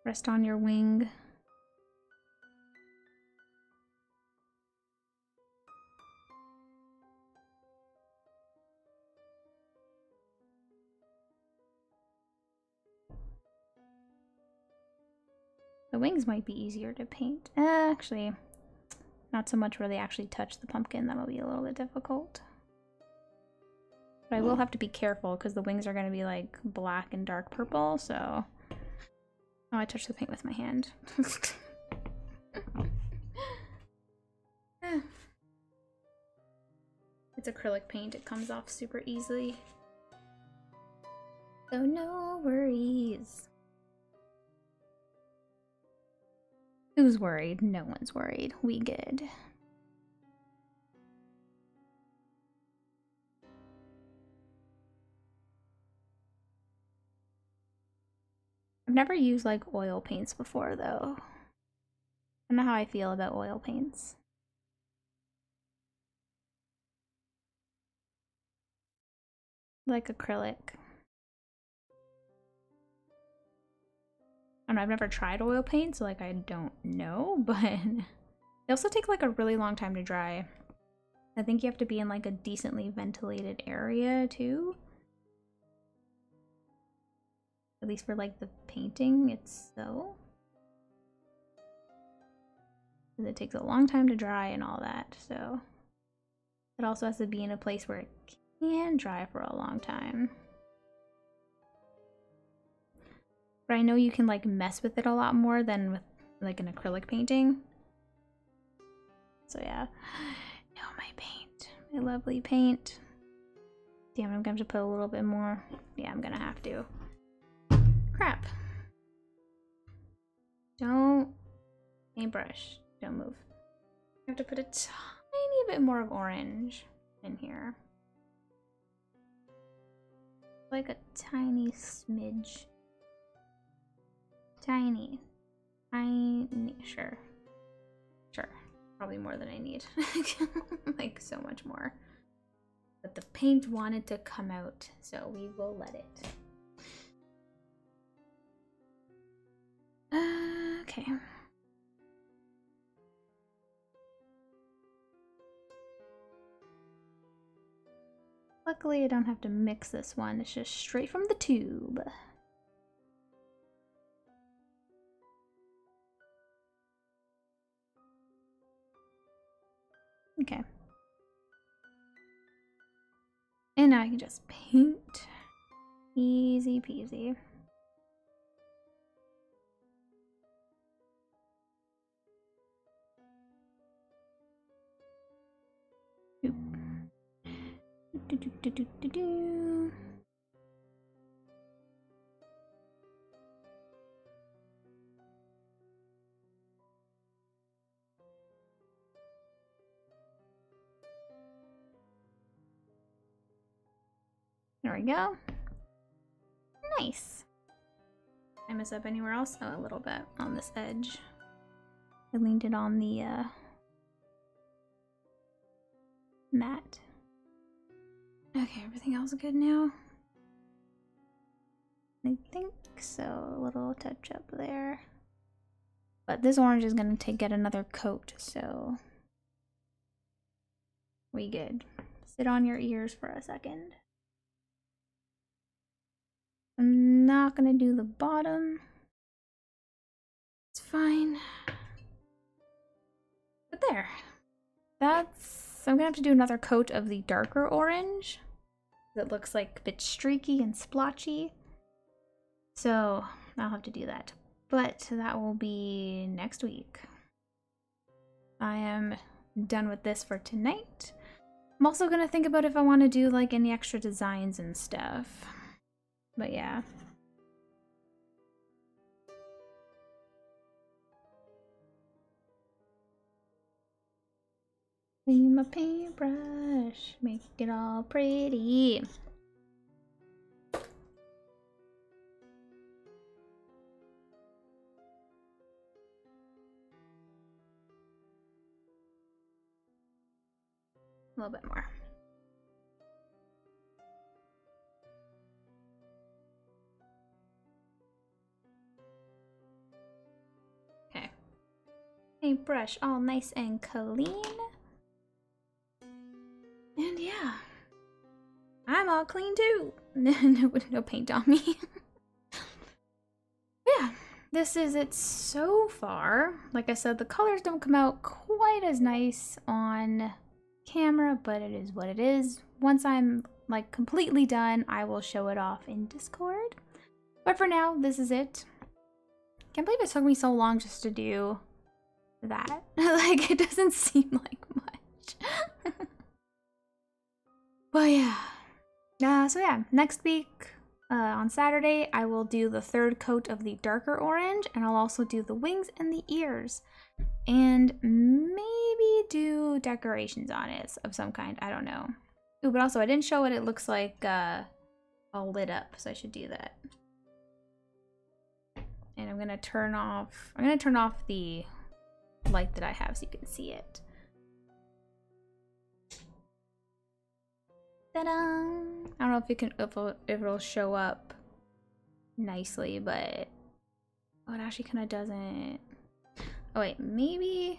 Rest on your wing. The wings might be easier to paint. Actually, not so much where they actually touch the pumpkin. That will be a little bit difficult. But I will have to be careful because the wings are going to be like black and dark purple, so... Oh, I touched the paint with my hand. It's acrylic paint, it comes off super easily. So no worries. Who's worried? No one's worried. We good. I've never used like oil paints before though. I don't know how I feel about oil paints. Like acrylic. I don't know, I've never tried oil paint, so like I don't know, but they also take like a really long time to dry. I think you have to be in like a decently ventilated area too. At least for like the painting itself. Because it takes a long time to dry and all that, so. It also has to be in a place where it can dry for a long time. But I know you can like mess with it a lot more than with like an acrylic painting. So yeah. No, my paint. My lovely paint. Damn, I'm gonna have to put a little bit more. Yeah, I'm gonna have to. Crap. Don't paintbrush. Don't move. I have to put a tiny bit more of orange in here. Like a tiny smidge. Tiny. Tiny. Sure. Sure. Probably more than I need. Like so much more. But the paint wanted to come out, so we will let it. Okay. Luckily I don't have to mix this one, it's just straight from the tube. Okay. And now I can just paint. Easy peasy. Do, do, do, do, do, do. There we go. Nice. Did I mess up anywhere else? Oh, a little bit on this edge. I leaned it on the mat. Okay, everything else good now? I think so. A little touch up there. But this orange is going to get another coat, so... We good. Sit on your ears for a second. I'm not going to do the bottom. It's fine. But there. That's... So I'm going to have to do another coat of the darker orange. That looks like a bit streaky and splotchy, so I'll have to do that, but that will be next week. I am done with this for tonight. I'm also gonna think about if I want to do like any extra designs and stuff, but yeah. Need my paintbrush, make it all pretty. A little bit more. Okay. Paintbrush all nice and clean. And yeah, I'm all clean too. No paint on me. Yeah, this is it so far. Like I said, the colors don't come out quite as nice on camera, but it is what it is. Once I'm like completely done, I will show it off in Discord. But for now, this is it. Can't believe it took me so long just to do that. Like, it doesn't seem like much. But yeah, so yeah, next week on Saturday, I will do the third coat of the darker orange, and I'll also do the wings and the ears, and maybe do decorations on it of some kind, I don't know. Ooh, but also I didn't show what it looks like all lit up, so I should do that. And I'm gonna turn off the light that I have so you can see it. Ta-da. I don't know if it can, if it'll show up nicely, but oh, it actually kind of doesn't. Oh wait, maybe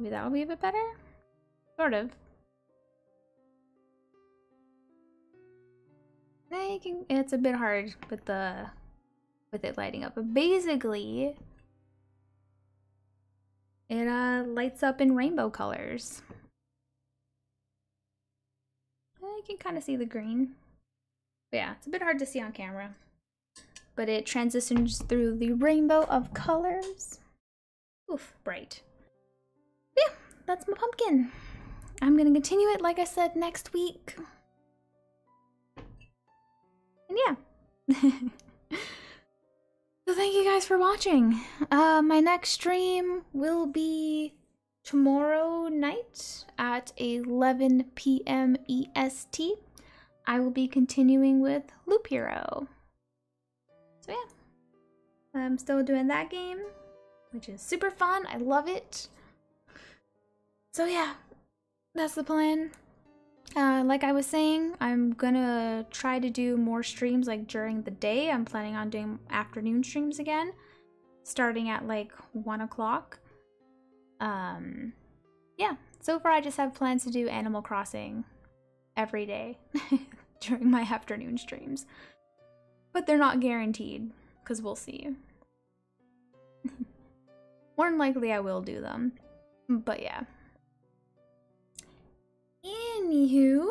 that'll be a bit better, sort of. Now you can. It's a bit hard with it lighting up, but basically. It lights up in rainbow colors. You can kind of see the green. But yeah, it's a bit hard to see on camera. But it transitions through the rainbow of colors. Oof, bright. Yeah, that's my pumpkin. I'm gonna continue it, like I said, next week. And yeah. So thank you guys for watching. My next stream will be tomorrow night at 11 PM EST. I will be continuing with Loop Hero. So yeah, I'm still doing that game, which is super fun. I love it. So yeah, that's the plan. Like I was saying, I'm gonna try to do more streams like during the day. I'm planning on doing afternoon streams again, starting at like 1 o'clock. Yeah, So far I just have plans to do Animal Crossing every day during my afternoon streams. But they're not guaranteed, because we'll see. More than likely I will do them, but yeah. Anywho.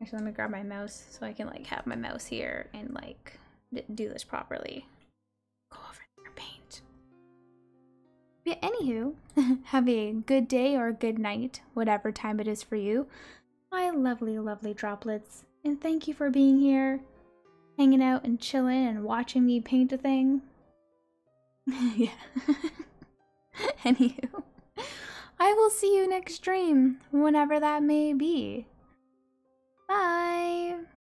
Actually, let me grab my mouse so I can like have my mouse here and like do this properly. Go over there, paint. But anywho, have a good day or a good night, whatever time it is for you, my lovely, lovely droplets. And thank you for being here, hanging out and chilling and watching me paint a thing. Yeah. Anywho, I will see you next stream, whenever that may be. Bye!